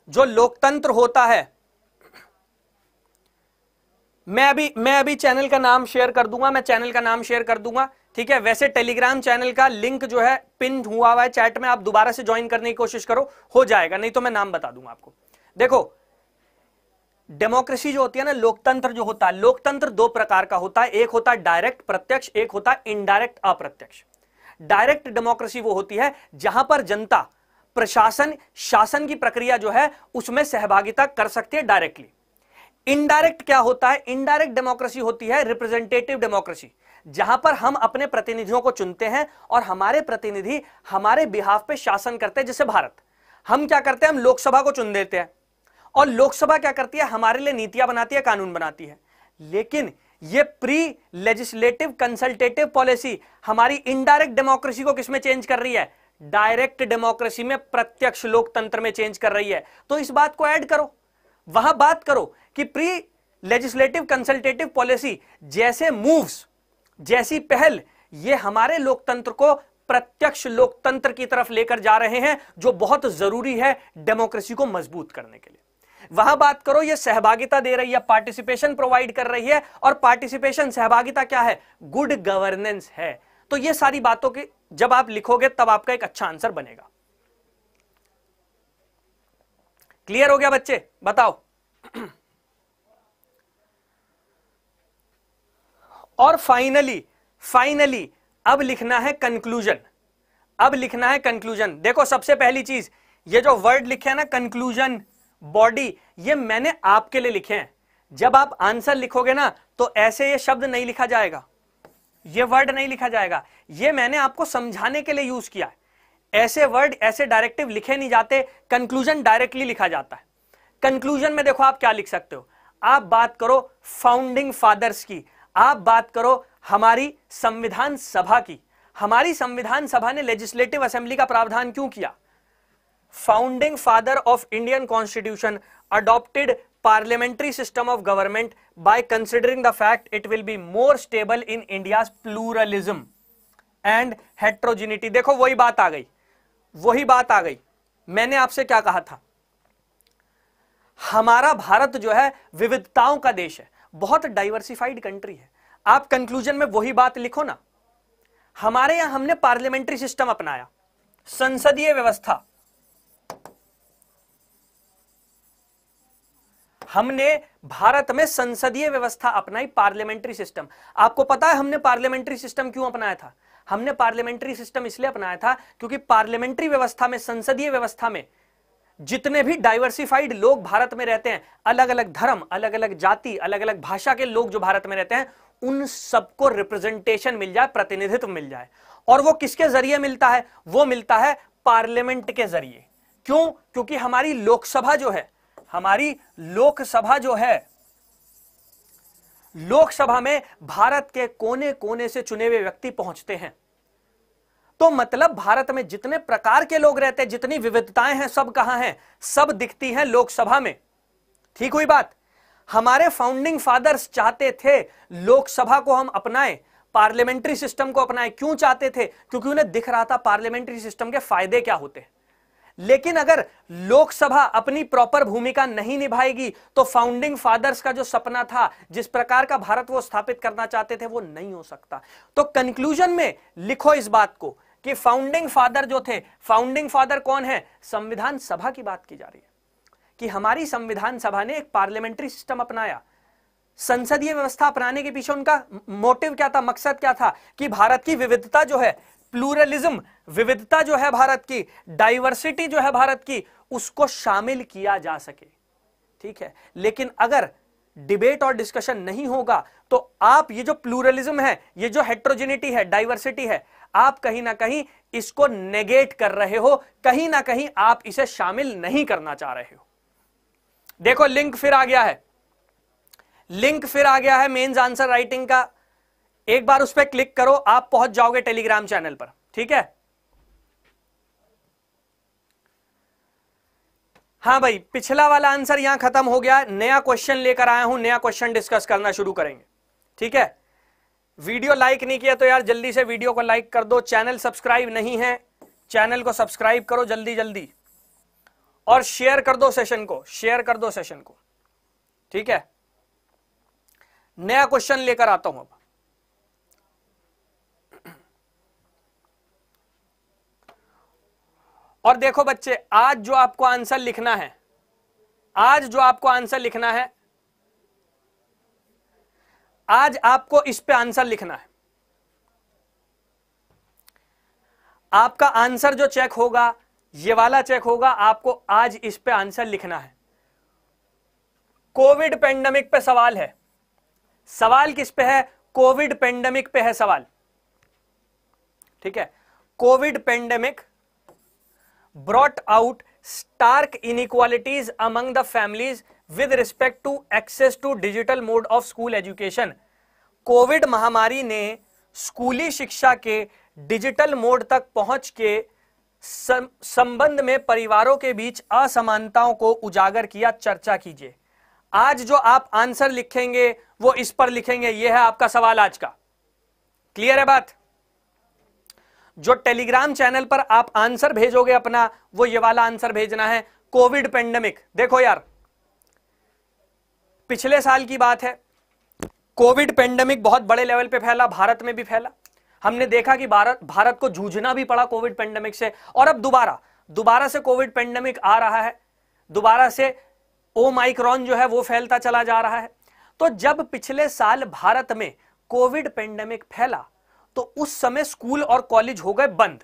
जो लोकतंत्र होता है, मैं अभी मैं अभी चैनल का नाम शेयर कर दूंगा, मैं चैनल का नाम शेयर कर दूंगा ठीक है। वैसे टेलीग्राम चैनल का लिंक जो है पिन हुआ हुआ है चैट में, आप दोबारा से ज्वाइन करने की कोशिश करो, हो जाएगा, नहीं तो मैं नाम बता दूंगा आपको। देखो, डेमोक्रेसी जो होती है ना, लोकतंत्र जो होता है, लोकतंत्र दो प्रकार का होता है, एक होता है डायरेक्ट प्रत्यक्ष, एक होता है इनडायरेक्ट अप्रत्यक्ष। डायरेक्ट डेमोक्रेसी वो होती है जहां पर जनता प्रशासन, शासन की प्रक्रिया जो है उसमें सहभागिता कर सकती है डायरेक्टली। इनडायरेक्ट क्या होता है, इनडायरेक्ट डेमोक्रेसी होती है रिप्रेजेंटेटिव डेमोक्रेसी, जहां पर हम अपने प्रतिनिधियों को चुनते हैं और हमारे प्रतिनिधि हमारे बिहाफ पे शासन करते हैं। जैसे भारत, हम क्या करते हैं, हम लोकसभा को चुन देते हैं और लोकसभा क्या करती है, हमारे लिए नीतियां बनाती है, कानून बनाती है। लेकिन ये प्री लेजिस्लेटिव कंसल्टेटिव पॉलिसी हमारी इनडायरेक्ट डेमोक्रेसी को किसमें चेंज कर रही है, डायरेक्ट डेमोक्रेसी में, प्रत्यक्ष लोकतंत्र में चेंज कर रही है। तो इस बात को ऐड करो, वहां बात करो कि प्री लेजिस्लेटिव कंसल्टेटिव पॉलिसी जैसे मूव्स, जैसी पहल, ये हमारे लोकतंत्र को प्रत्यक्ष लोकतंत्र की तरफ लेकर जा रहे हैं, जो बहुत जरूरी है डेमोक्रेसी को मजबूत करने के लिए। वहां बात करो, ये सहभागिता दे रही है, पार्टिसिपेशन प्रोवाइड कर रही है, और पार्टिसिपेशन, सहभागिता क्या है, गुड गवर्नेंस है। तो ये सारी बातों की जब आप लिखोगे तब आपका एक अच्छा आंसर बनेगा। क्लियर हो गया बच्चे, बताओ। और फाइनली फाइनली अब लिखना है कंक्लूजन। अब लिखना है कंक्लूजन। देखो, सबसे पहली चीज, ये जो वर्ड लिखे है ना, कंक्लूजन, बॉडी, ये मैंने आपके लिए लिखे हैं। जब आप आंसर लिखोगे ना तो ऐसे ये शब्द नहीं लिखा जाएगा, ये वर्ड नहीं लिखा जाएगा, ये मैंने आपको समझाने के लिए यूज किया है। ऐसे वर्ड, ऐसे डायरेक्टिव लिखे नहीं जाते, कंक्लूजन डायरेक्टली लिखा जाता है। कंक्लूजन में देखो आप क्या लिख सकते हो, आप बात करो फाउंडिंग फादर्स की, आप बात करो हमारी संविधान सभा की। हमारी संविधान सभा ने लेजिस्लेटिव असेंबली का प्रावधान क्यों किया? Founding father of Indian constitution adopted parliamentary system of government by considering the fact it will be more stable in India's pluralism and heterogeneity। देखो वही बात आ गई, वही बात आ गई। मैंने आपसे क्या कहा था, हमारा भारत जो है विविधताओं का देश है, बहुत डाइवर्सिफाइड कंट्री है। आप कंक्लूजन में वही बात लिखो ना। हमारे यहां हमने पार्लियामेंट्री सिस्टम अपनाया, संसदीय व्यवस्था, हमने भारत में संसदीय व्यवस्था अपनाई, पार्लियामेंट्री सिस्टम। आपको पता है हमने पार्लियामेंट्री सिस्टम क्यों अपनाया था? हमने पार्लियामेंट्री सिस्टम इसलिए अपनाया था क्योंकि पार्लियामेंट्री व्यवस्था में, संसदीय व्यवस्था में जितने भी डाइवर्सिफाइड लोग भारत में रहते हैं, अलग अलग धर्म, अलग अलग जाति, अलग अलग भाषा के लोग जो भारत में रहते हैं, उन सबको रिप्रेजेंटेशन मिल जाए, प्रतिनिधित्व मिल जाए। और वो किसके जरिए मिलता है? वो मिलता है पार्लियामेंट के जरिए। क्यों? क्योंकि हमारी लोकसभा जो है, हमारी लोकसभा जो है, लोकसभा में भारत के कोने कोने से चुने हुए व्यक्ति पहुंचते हैं। तो मतलब भारत में जितने प्रकार के लोग रहते हैं, जितनी विविधताएं हैं, सब कहां हैं? सब दिखती हैं लोकसभा में। ठीक हुई बात। हमारे फाउंडिंग फादर्स चाहते थे लोकसभा को हम अपनाएं, पार्लियामेंट्री सिस्टम को अपनाएं। क्यों चाहते थे? क्योंकि उन्हें दिख रहा था पार्लियामेंट्री सिस्टम के फायदे क्या होते हैं। लेकिन अगर लोकसभा अपनी प्रॉपर भूमिका नहीं निभाएगी तो फाउंडिंग फादर्स का जो सपना था, जिस प्रकार का भारत वो स्थापित करना चाहते थे, वो नहीं हो सकता। तो कंक्लूजन में लिखो इस बात को कि फाउंडिंग फादर जो थे, फाउंडिंग फादर कौन है? संविधान सभा की बात की जा रही है कि हमारी संविधान सभा ने एक पार्लियामेंट्री सिस्टम अपनाया। संसदीय व्यवस्था अपनाने के पीछे उनका मोटिव क्या था, मकसद क्या था? कि भारत की विविधता जो है, प्लूरलिज्म, विविधता जो है भारत की, डाइवर्सिटी जो है भारत की, उसको शामिल किया जा सके। ठीक है, लेकिन अगर डिबेट और डिस्कशन नहीं होगा तो आप ये जो प्लूरलिज्म है, ये जो हेट्रोजेनिटी है, डाइवर्सिटी है, आप कहीं ना कहीं इसको नेगेट कर रहे हो, कहीं ना कहीं आप इसे शामिल नहीं करना चाह रहे हो। देखो लिंक फिर आ गया है, लिंक फिर आ गया है मेंस आंसर राइटिंग का। एक बार उस पर क्लिक करो, आप पहुंच जाओगे टेलीग्राम चैनल पर। ठीक है, हाँ भाई, पिछला वाला आंसर यहां खत्म हो गया, नया क्वेश्चन लेकर आया हूं, नया क्वेश्चन डिस्कस करना शुरू करेंगे। ठीक है, वीडियो लाइक नहीं किया तो यार जल्दी से वीडियो को लाइक कर दो, चैनल सब्सक्राइब नहीं है चैनल को सब्सक्राइब करो जल्दी जल्दी, और शेयर कर दो सेशन को, शेयर कर दो सेशन को। ठीक है, नया क्वेश्चन लेकर आता हूं अब। और देखो बच्चे, आज जो आपको आंसर लिखना है, आज जो आपको आंसर लिखना है, आज आपको इस पे आंसर लिखना है। आपका आंसर जो चेक होगा, ये वाला चेक होगा, आपको आज इस पे आंसर लिखना है। कोविड पेंडेमिक पे सवाल है, सवाल किस पे है? कोविड पेंडेमिक पे है सवाल। ठीक है, Covid pandemic brought out stark inequalities among the families with respect to access to digital mode of school education। Covid महामारी ने स्कूली शिक्षा के डिजिटल मोड तक पहुंच के संबंध में परिवारों के बीच असमानताओं को उजागर किया, चर्चा कीजिए। आज जो आप आंसर लिखेंगे वो इस पर लिखेंगे, ये है आपका सवाल आज का। क्लियर है बात? जो टेलीग्राम चैनल पर आप आंसर भेजोगे अपना, वो ये वाला आंसर भेजना है, कोविड पेंडेमिक। देखो यार, पिछले साल की बात है, कोविड पेंडेमिक बहुत बड़े लेवल पे फैला, भारत में भी फैला। हमने देखा कि भारत भारत को जूझना भी पड़ा कोविड पेंडेमिक से, और अब दोबारा दोबारा से कोविड पेंडेमिक आ रहा है, दोबारा से ओमाइक्रॉन जो है वो फैलता चला जा रहा है। तो जब पिछले साल भारत में कोविड पेंडेमिक फैला तो उस समय स्कूल और कॉलेज हो गए बंद,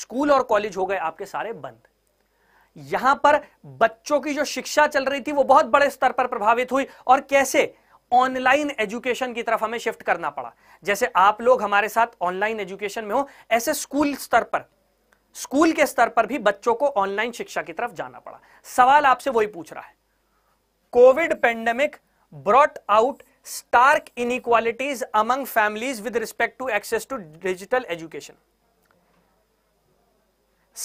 स्कूल और कॉलेज हो गए आपके सारे बंद। यहां पर बच्चों की जो शिक्षा चल रही थी वो बहुत बड़े स्तर पर प्रभावित हुई, और कैसे? ऑनलाइन एजुकेशन की तरफ हमें शिफ्ट करना पड़ा। जैसे आप लोग हमारे साथ ऑनलाइन एजुकेशन में हो, ऐसे स्कूल स्तर पर, स्कूल के स्तर पर भी बच्चों को ऑनलाइन शिक्षा की तरफ जाना पड़ा। सवाल आपसे वही पूछ रहा है, Covid pandemic brought out stark inequalities among families with respect to access to digital education।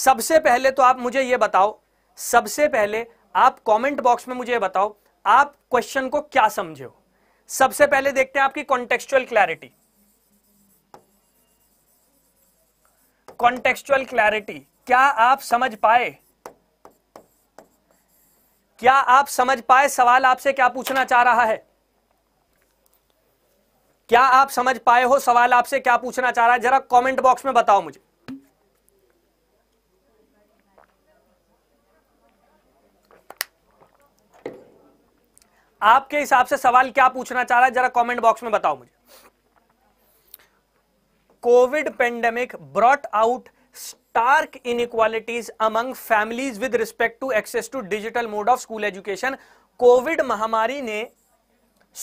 सबसे पहले तो आप मुझे यह बताओ, सबसे पहले आप कमेंट बॉक्स में मुझे यह बताओ आप क्वेश्चन को क्या समझे हो। सबसे पहले देखते हैं आपकी कॉन्टेक्चुअल क्लैरिटी, कॉन्टेक्चुअल क्लैरिटी। क्या आप समझ पाए, क्या आप समझ पाए सवाल आपसे क्या पूछना चाह रहा है? क्या आप समझ पाए हो सवाल आपसे क्या पूछना चाह रहा है? जरा कमेंट बॉक्स में बताओ मुझे। आपके हिसाब से सवाल क्या पूछना चाह रहा है, जरा कमेंट बॉक्स में बताओ मुझे। Covid pandemic brought out stark inequalities among families with respect to access to digital mode of school education. Covid महामारी ने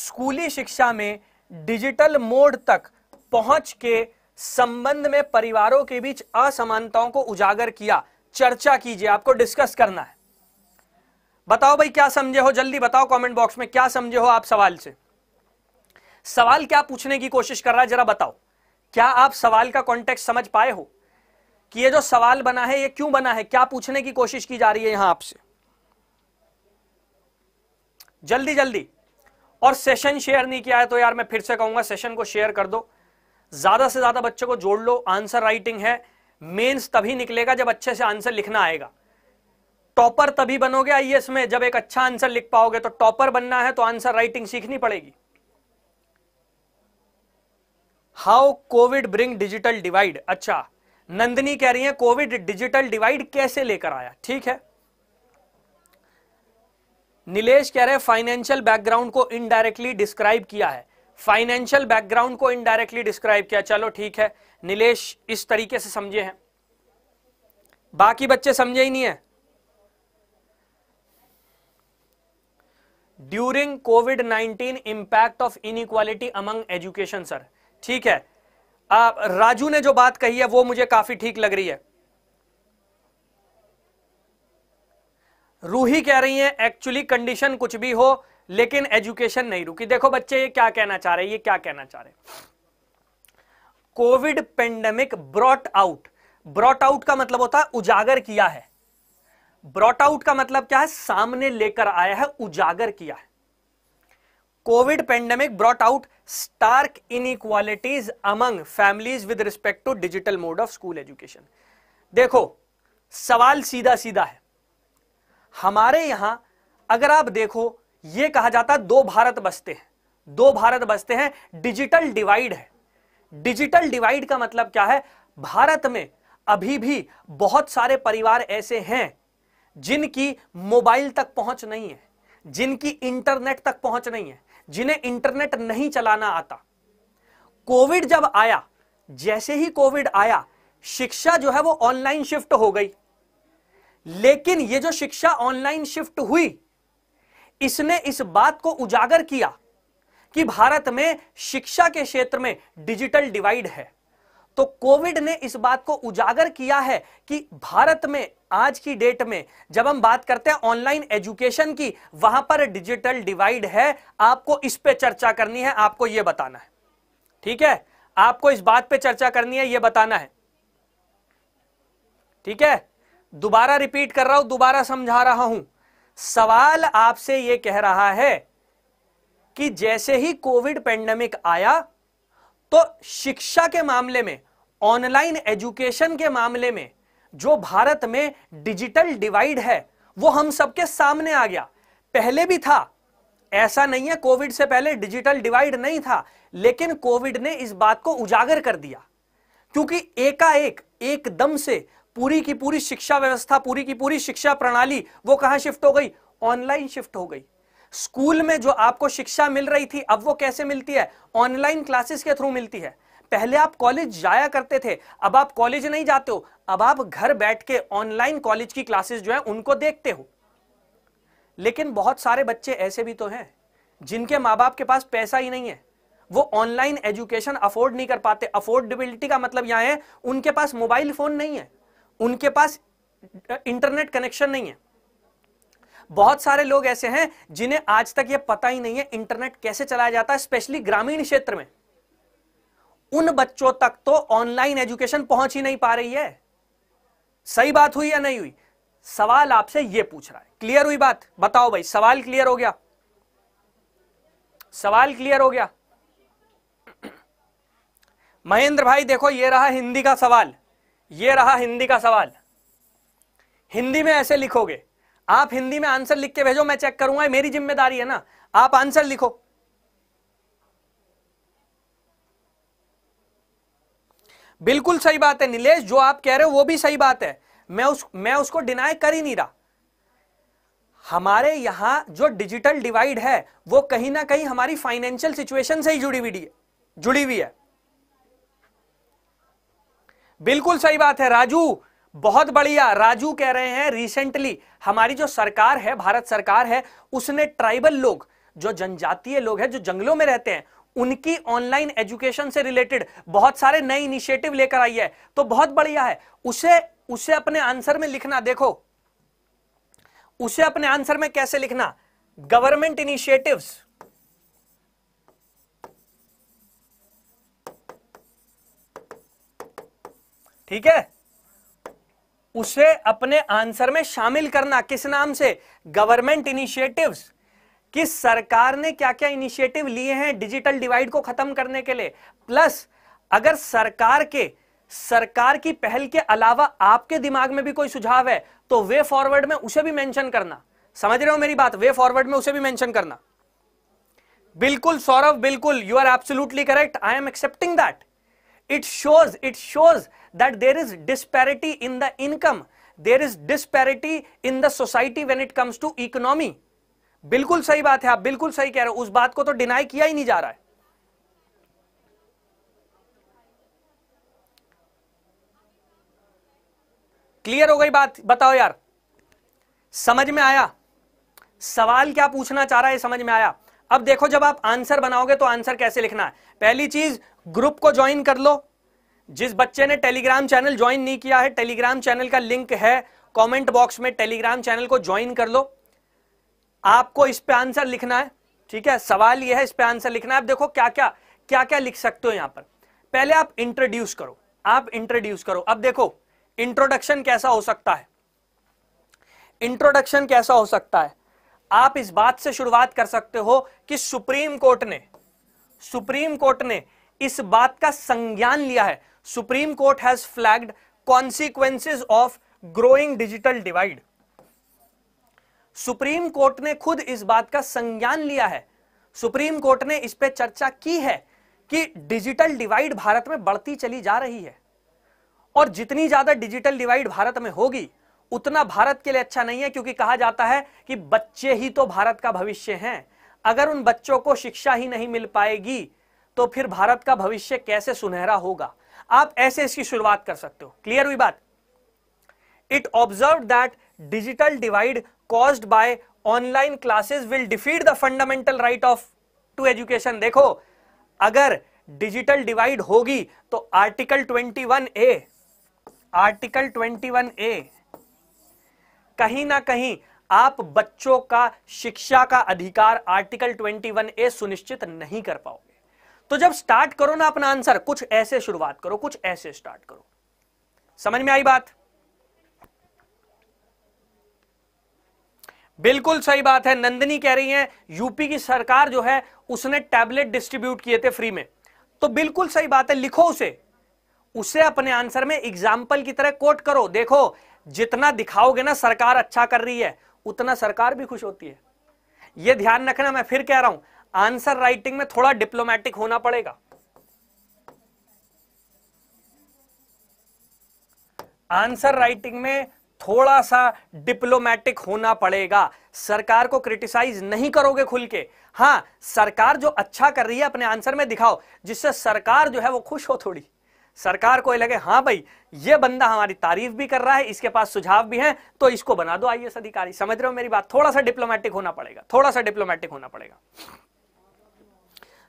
स्कूली शिक्षा में डिजिटल मोड तक पहुंच के संबंध में परिवारों के बीच असमानताओं को उजागर किया, चर्चा कीजिए। आपको डिस्कस करना है, बताओ भाई क्या समझे हो, जल्दी बताओ कमेंट बॉक्स में क्या समझे हो आप सवाल से। सवाल क्या पूछने की कोशिश कर रहा है जरा बताओ। क्या आप सवाल का कॉन्टेक्स्ट समझ पाए हो कि ये जो सवाल बना है ये क्यों बना है, क्या पूछने की कोशिश की जा रही है यहां आपसे? जल्दी जल्दी और सेशन शेयर नहीं किया है तो यार मैं फिर से कहूंगा सेशन को शेयर कर दो, ज्यादा से ज्यादा बच्चों को जोड़ लो। आंसर राइटिंग है, मेंस तभी निकलेगा जब अच्छे से आंसर लिखना आएगा। टॉपर तभी बनोगे आईएएस में जब एक अच्छा आंसर लिख पाओगे। तो टॉपर बनना है तो आंसर राइटिंग सीखनी पड़ेगी। How Covid bring digital divide. अच्छा नंदिनी कह रही है कोविड डिजिटल डिवाइड कैसे लेकर आया, ठीक है। नीलेश कह रहे हैं फाइनेंशियल बैकग्राउंड को इनडायरेक्टली डिस्क्राइब किया है। फाइनेंशियल बैकग्राउंड को इनडायरेक्टली डिस्क्राइब किया, चलो ठीक है नीलेश, इस तरीके से समझे हैं, बाकी बच्चे समझे ही नहीं है। During covid nineteen impact of inequality among education, sir ठीक है। आप राजू ने जो बात कही है वो मुझे काफी ठीक लग रही है। रूही कह रही है एक्चुअली कंडीशन कुछ भी हो लेकिन एजुकेशन नहीं रुकी। देखो बच्चे ये क्या कहना चाह रहे हैं, ये क्या कहना चाह रहे हैं, Covid pandemic brought out. Brought out का मतलब होता है उजागर किया है। ब्रॉट आउट का मतलब क्या है, सामने लेकर आया है, उजागर किया है। Covid pandemic brought out stark inequalities among families with respect to digital mode of school education. देखो सवाल सीधा सीधा है, हमारे यहां अगर आप देखो यह कहा जाता है दो भारत बसते हैं, दो भारत बसते हैं, डिजिटल डिवाइड है। डिजिटल डिवाइड का मतलब क्या है, भारत में अभी भी बहुत सारे परिवार ऐसे हैं जिनकी मोबाइल तक पहुंच नहीं है, जिनकी इंटरनेट तक पहुंच नहीं है, जिन्हें इंटरनेट नहीं चलाना आता। कोविड जब आया, जैसे ही कोविड आया शिक्षा जो है वो ऑनलाइन शिफ्ट हो गई, लेकिन ये जो शिक्षा ऑनलाइन शिफ्ट हुई इसने इस बात को उजागर किया कि भारत में शिक्षा के क्षेत्र में डिजिटल डिवाइड है। तो कोविड ने इस बात को उजागर किया है कि भारत में आज की डेट में जब हम बात करते हैं ऑनलाइन एजुकेशन की, वहां पर डिजिटल डिवाइड है। आपको इस पे चर्चा करनी है, आपको यह बताना है, ठीक है, आपको इस बात पे चर्चा करनी है, यह बताना है, ठीक है। दोबारा रिपीट कर रहा हूं, दोबारा समझा रहा हूं, सवाल आपसे यह कह रहा है कि जैसे ही कोविड पेंडेमिक आया तो शिक्षा के मामले में, ऑनलाइन एजुकेशन के मामले में जो भारत में डिजिटल डिवाइड है वो हम सबके सामने आ गया। पहले भी था, ऐसा नहीं है कोविड से पहले डिजिटल डिवाइड नहीं था, लेकिन कोविड ने इस बात को उजागर कर दिया क्योंकि एकाएक एकदम से पूरी की पूरी शिक्षा व्यवस्था, पूरी की पूरी शिक्षा प्रणाली वो कहां शिफ्ट हो गई, ऑनलाइन शिफ्ट हो गई। स्कूल में जो आपको शिक्षा मिल रही थी अब वो कैसे मिलती है, ऑनलाइन क्लासेस के थ्रू मिलती है। पहले आप कॉलेज जाया करते थे, अब आप कॉलेज नहीं जाते हो, अब आप घर बैठ के ऑनलाइन कॉलेज की क्लासेस जो है उनको देखते हो। लेकिन बहुत सारे बच्चे ऐसे भी तो हैं जिनके माँ बाप के पास पैसा ही नहीं है, वो ऑनलाइन एजुकेशन अफोर्ड नहीं कर पाते। अफोर्डेबिलिटी का मतलब यहां है उनके पास मोबाइल फोन नहीं है, उनके पास इंटरनेट कनेक्शन नहीं है। बहुत सारे लोग ऐसे हैं जिन्हें आज तक यह पता ही नहीं है इंटरनेट कैसे चलाया जाता है, स्पेशली ग्रामीण क्षेत्र में। उन बच्चों तक तो ऑनलाइन एजुकेशन पहुंच ही नहीं पा रही है। सही बात हुई या नहीं हुई, सवाल आपसे यह पूछ रहा है। क्लियर हुई बात, बताओ भाई सवाल क्लियर हो गया, सवाल क्लियर हो गया। महेंद्र भाई देखो यह रहा हिंदी का सवाल, यह रहा हिंदी का सवाल। हिंदी में ऐसे लिखोगे, आप हिंदी में आंसर लिख के भेजो, मैं चेक करूंगा, मेरी जिम्मेदारी है ना। आप आंसर लिखो, बिल्कुल सही बात है नीलेश, जो आप कह रहे हो वो भी सही बात है, मैं उस मैं उसको डिनाई कर ही नहीं रहा। हमारे यहां जो डिजिटल डिवाइड है वो कहीं ना कहीं हमारी फाइनेंशियल सिचुएशन से ही जुड़ी हुई है, जुड़ी हुई है। बिल्कुल सही बात है राजू, बहुत बढ़िया। राजू कह रहे हैं रिसेंटली हमारी जो सरकार है, भारत सरकार है, उसने ट्राइबल लोग, जो जनजातीय लोग हैं, जो जंगलों में रहते हैं, उनकी ऑनलाइन एजुकेशन से रिलेटेड बहुत सारे नए इनिशिएटिव लेकर आई है। तो बहुत बढ़िया है, उसे उसे अपने आंसर में लिखना। देखो उसे अपने आंसर में कैसे लिखना, गवर्नमेंट इनिशिएटिव्स, ठीक है, उसे अपने आंसर में शामिल करना। किस नाम से, गवर्नमेंट इनिशिएटिव्स। कि सरकार ने क्या क्या इनिशिएटिव लिए हैं डिजिटल डिवाइड को खत्म करने के लिए। प्लस अगर सरकार के सरकार की पहल के अलावा आपके दिमाग में भी कोई सुझाव है तो वे फॉरवर्ड में उसे भी मेंशन करना। समझ रहे हो मेरी बात? वे फॉरवर्ड में उसे भी मेंशन करना। बिल्कुल सौरभ, बिल्कुल, you are absolutely correct. I am accepting that. It shows it shows that there is disparity in the income, there is disparity in the society when it comes to economy. बिल्कुल सही बात है, आप बिल्कुल सही कह रहे हो, उस बात को तो डिनाई किया ही नहीं जा रहा है। क्लियर हो गई बात? बताओ यार, समझ में आया सवाल क्या पूछना चाह रहा है? समझ में आया? अब देखो, जब आप आंसर बनाओगे तो आंसर कैसे लिखना है। पहली चीज, ग्रुप को ज्वाइन कर लो। जिस बच्चे ने टेलीग्राम चैनल ज्वाइन नहीं किया है, टेलीग्राम चैनल का लिंक है कमेंट बॉक्स में, टेलीग्राम चैनल को ज्वाइन कर लो। आपको इस पे आंसर लिखना है, ठीक है? सवाल यह है, इस पे आंसर लिखना है। आप देखो क्या क्या क्या क्या लिख सकते हो यहां पर। पहले आप इंट्रोड्यूस करो, आप इंट्रोड्यूस करो। अब देखो इंट्रोडक्शन कैसा हो सकता है, इंट्रोडक्शन कैसा हो सकता है। आप इस बात से शुरुआत कर सकते हो कि सुप्रीम कोर्ट ने सुप्रीम कोर्ट ने इस बात का संज्ञान लिया है। Supreme Court has flagged consequences of growing digital divide. Supreme Court ने खुद इस बात का संज्ञान लिया है। सुप्रीम कोर्ट ने इस पर चर्चा की है कि डिजिटल डिवाइड भारत में बढ़ती चली जा रही है और जितनी ज्यादा डिजिटल डिवाइड भारत में होगी उतना भारत के लिए अच्छा नहीं है, क्योंकि कहा जाता है कि बच्चे ही तो भारत का भविष्य हैं। अगर उन बच्चों को शिक्षा ही नहीं मिल पाएगी तो फिर भारत का भविष्य कैसे सुनहरा होगा। आप ऐसे इसकी शुरुआत कर सकते हो। क्लियर हुई बात? It observed that digital divide caused by online classes will defeat the fundamental right of to education. देखो, अगर डिजिटल डिवाइड होगी तो article twenty one A article twenty one A कहीं ना कहीं आप बच्चों का शिक्षा का अधिकार आर्टिकल इक्कीस ए सुनिश्चित नहीं कर पाओगे। तो जब स्टार्ट करो ना अपना आंसर, कुछ ऐसे शुरुआत करो, कुछ ऐसे स्टार्ट करो। समझ में आई बात? बिल्कुल सही बात है। नंदिनी कह रही है यूपी की सरकार जो है उसने टैबलेट डिस्ट्रीब्यूट किए थे फ्री में। तो बिल्कुल सही बात है, लिखो उसे उसे अपने आंसर में एग्जाम्पल की तरह कोट करो। देखो, जितना दिखाओगे ना सरकार अच्छा कर रही है उतना सरकार भी खुश होती है। यह ध्यान रखना, मैं फिर कह रहा हूं, आंसर राइटिंग में थोड़ा डिप्लोमैटिक होना पड़ेगा। आंसर राइटिंग में थोड़ा सा डिप्लोमैटिक होना पड़ेगा। सरकार को क्रिटिसाइज नहीं करोगे खुल के। हाँ, सरकार जो अच्छा कर रही है अपने आंसर में दिखाओ, जिससे सरकार जो है वो खुश हो थोड़ी। सरकार को ये लगे हाँ भाई, ये बंदा हमारी तारीफ भी कर रहा है, इसके पास सुझाव भी हैं, तो इसको बना दो आईएएस अधिकारी। समझ रहे हो मेरी बात? थोड़ा सा डिप्लोमेटिक होना पड़ेगा, थोड़ा सा डिप्लोमेटिक होना पड़ेगा।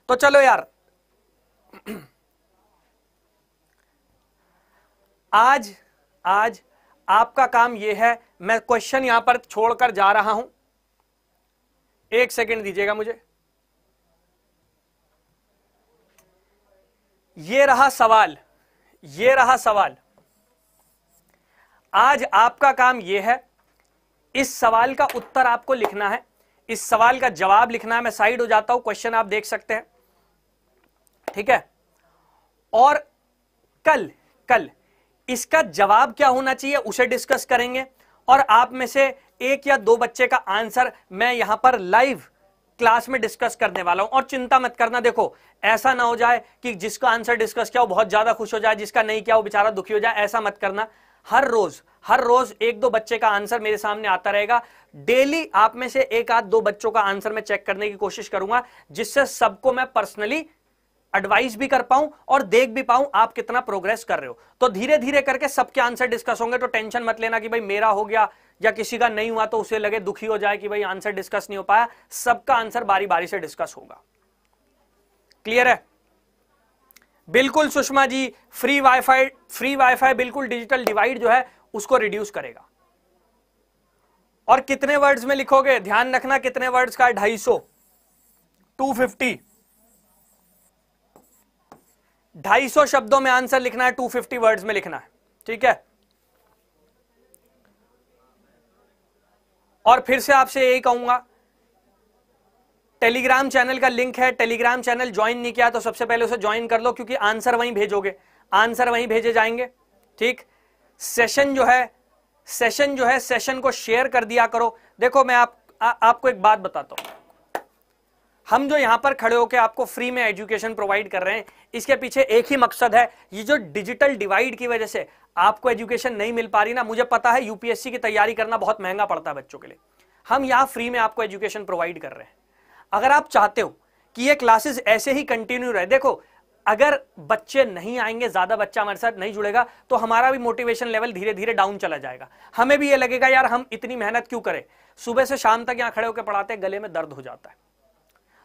तो चलो यार, आज आज आपका काम ये है। मैं क्वेश्चन यहां पर छोड़कर जा रहा हूं, एक सेकेंड दीजिएगा मुझे। ये रहा सवाल, ये रहा सवाल। आज आपका काम यह है, इस सवाल का उत्तर आपको लिखना है, इस सवाल का जवाब लिखना है। मैं साइड हो जाता हूं, क्वेश्चन आप देख सकते हैं, ठीक है? और कल कल इसका जवाब क्या होना चाहिए उसे डिस्कस करेंगे। और आप में से एक या दो बच्चे का आंसर मैं यहां पर लाइव क्लास में डिस्कस करने वाला हूं। और चिंता मत करना, देखो ऐसा ना हो जाए कि जिसका आंसर डिस्कस किया वो बहुत ज्यादा खुश हो जाए, जिसका नहीं किया वो बेचारा दुखी हो जाए, ऐसा मत करना। हर रोज हर रोज एक दो बच्चे का आंसर मेरे सामने आता रहेगा। डेली आप में से एक आध दो बच्चों का आंसर मैं चेक करने की कोशिश करूंगा, जिससे सबको मैं पर्सनली एडवाइस भी कर पाऊं और देख भी पाऊं आप कितना प्रोग्रेस कर रहे हो। तो धीरे धीरे करके सबके आंसर डिस्कस होंगे, तो टेंशन मत लेना कि भाई मेरा हो गया या किसी का नहीं हुआ तो उसे लगे दुखी हो जाए कि भाई आंसर डिस्कस नहीं हो पाया। सबका आंसर बारी बारी से डिस्कस होगा। क्लियर है? बिल्कुल Sushma ji, free wifi free wifi बिल्कुल डिजिटल डिवाइड जो है उसको रिड्यूस करेगा। और कितने वर्ड्स में लिखोगे, ध्यान रखना कितने वर्ड्स का, ढाई सौ टू फिफ्टी ढाई सौ शब्दों में आंसर लिखना है, टू फिफ्टी वर्ड्स में लिखना है, ठीक है? और फिर से आपसे यही कहूंगा टेलीग्राम चैनल का लिंक है, टेलीग्राम चैनल ज्वाइन नहीं किया तो सबसे पहले उसे ज्वाइन कर लो, क्योंकि आंसर वहीं भेजोगे, आंसर वहीं भेजे जाएंगे। ठीक, सेशन जो है सेशन जो है सेशन को शेयर कर दिया करो। देखो मैं आप, आ, आपको एक बात बताता हूं, हम जो यहां पर खड़े होकर आपको फ्री में एजुकेशन प्रोवाइड कर रहे हैं, इसके पीछे एक ही मकसद है, ये जो डिजिटल डिवाइड की वजह से आपको एजुकेशन नहीं मिल पा रही ना, मुझे पता है यूपीएससी की तैयारी करना बहुत महंगा पड़ता है बच्चों के लिए, हम यहां फ्री में आपको एजुकेशन प्रोवाइड कर रहे हैं। अगर आप चाहते हो कि ये क्लासेस ऐसे ही कंटिन्यू रहे, देखो अगर बच्चे नहीं आएंगे, ज्यादा बच्चा हमारे साथ नहीं जुड़ेगा तो हमारा भी मोटिवेशन लेवल धीरे धीरे डाउन चला जाएगा, हमें भी ये लगेगा यार हम इतनी मेहनत क्यों करें, सुबह से शाम तक यहाँ खड़े होकर पढ़ाते गले में दर्द हो जाता है,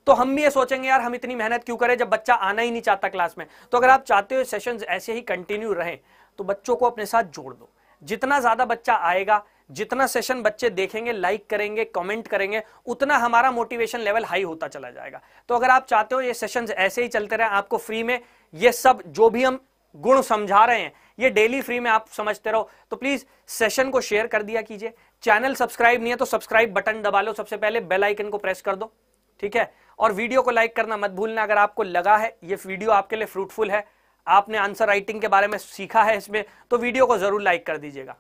तो हम भी ये सोचेंगे यार हम इतनी मेहनत क्यों करें जब बच्चा आना ही नहीं चाहता क्लास में। तो अगर आप चाहते हो सेशंस ऐसे ही कंटिन्यू रहें तो बच्चों को अपने साथ जोड़ दो, जितना ज्यादा बच्चा आएगा, जितना सेशन बच्चे देखेंगे, लाइक करेंगे, कमेंट करेंगे, उतना हमारा मोटिवेशन लेवल हाई होता चला जाएगा। तो अगर आप चाहते हो ये सेशंस ऐसे ही चलते रहे, आपको फ्री में ये सब जो भी हम गुण समझा रहे हैं ये डेली फ्री में आप समझते रहो, तो प्लीज सेशन को शेयर कर दिया कीजिए। चैनल सब्सक्राइब नहीं है तो सब्सक्राइब बटन दबा लो, सबसे पहले बेल आइकन को प्रेस कर दो, ठीक है, और वीडियो को लाइक करना मत भूलना। अगर आपको लगा है ये वीडियो आपके लिए फ्रूटफुल है, आपने आंसर राइटिंग के बारे में सीखा है इसमें, तो वीडियो को जरूर लाइक कर दीजिएगा।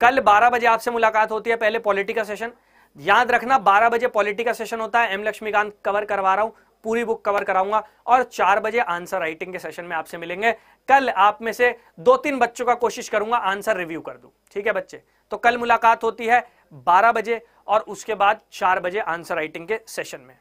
कल बारह बजे आपसे मुलाकात होती है, पहले पॉलिटी का सेशन, याद रखना बारह बजे पॉलिटी का सेशन होता है, एम लक्ष्मीकांत कवर करवा रहा हूं, पूरी बुक कवर कराऊंगा, और चार बजे आंसर राइटिंग के सेशन में आपसे मिलेंगे। कल आप में से दो तीन बच्चों का कोशिश करूंगा आंसर रिव्यू कर दूं, ठीक है बच्चे। तो कल मुलाकात होती है बारह बजे और उसके बाद चार बजे आंसर राइटिंग के सेशन में।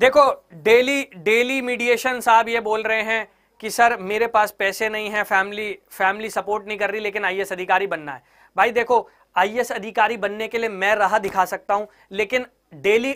देखो डेली डेली मीडिएशन साहब ये बोल रहे हैं कि सर मेरे पास पैसे नहीं है, फैमिली फैमिली सपोर्ट नहीं कर रही, लेकिन आईएएस अधिकारी बनना है। भाई देखो आईएएस अधिकारी बनने के लिए मैं राह दिखा सकता हूं, लेकिन डेली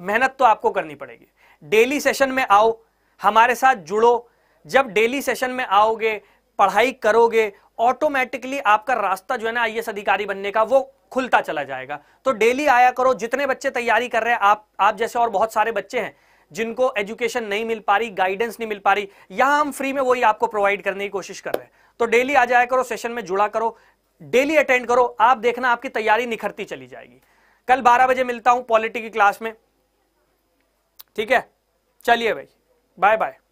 मेहनत तो आपको करनी पड़ेगी। डेली सेशन में आओ, हमारे साथ जुड़ो, जब डेली सेशन में आओगे, पढ़ाई करोगे, ऑटोमेटिकली आपका रास्ता जो है ना आईएएस अधिकारी बनने का वो खुलता चला जाएगा। तो डेली आया करो, जितने बच्चे तैयारी कर रहे हैं, आप आप जैसे और बहुत सारे बच्चे हैं जिनको एजुकेशन नहीं मिल पा रही, गाइडेंस नहीं मिल पा रही, यहाँ हम फ्री में वही आपको प्रोवाइड करने की कोशिश कर रहे हैं। तो डेली आ जाया करो, सेशन में जुड़ा करो, डेली अटेंड करो, आप देखना आपकी तैयारी निखरती चली जाएगी। कल बारह बजे मिलता हूँ पॉलिटी की क्लास में, ठीक है। चलिए भाई, बाय बाय।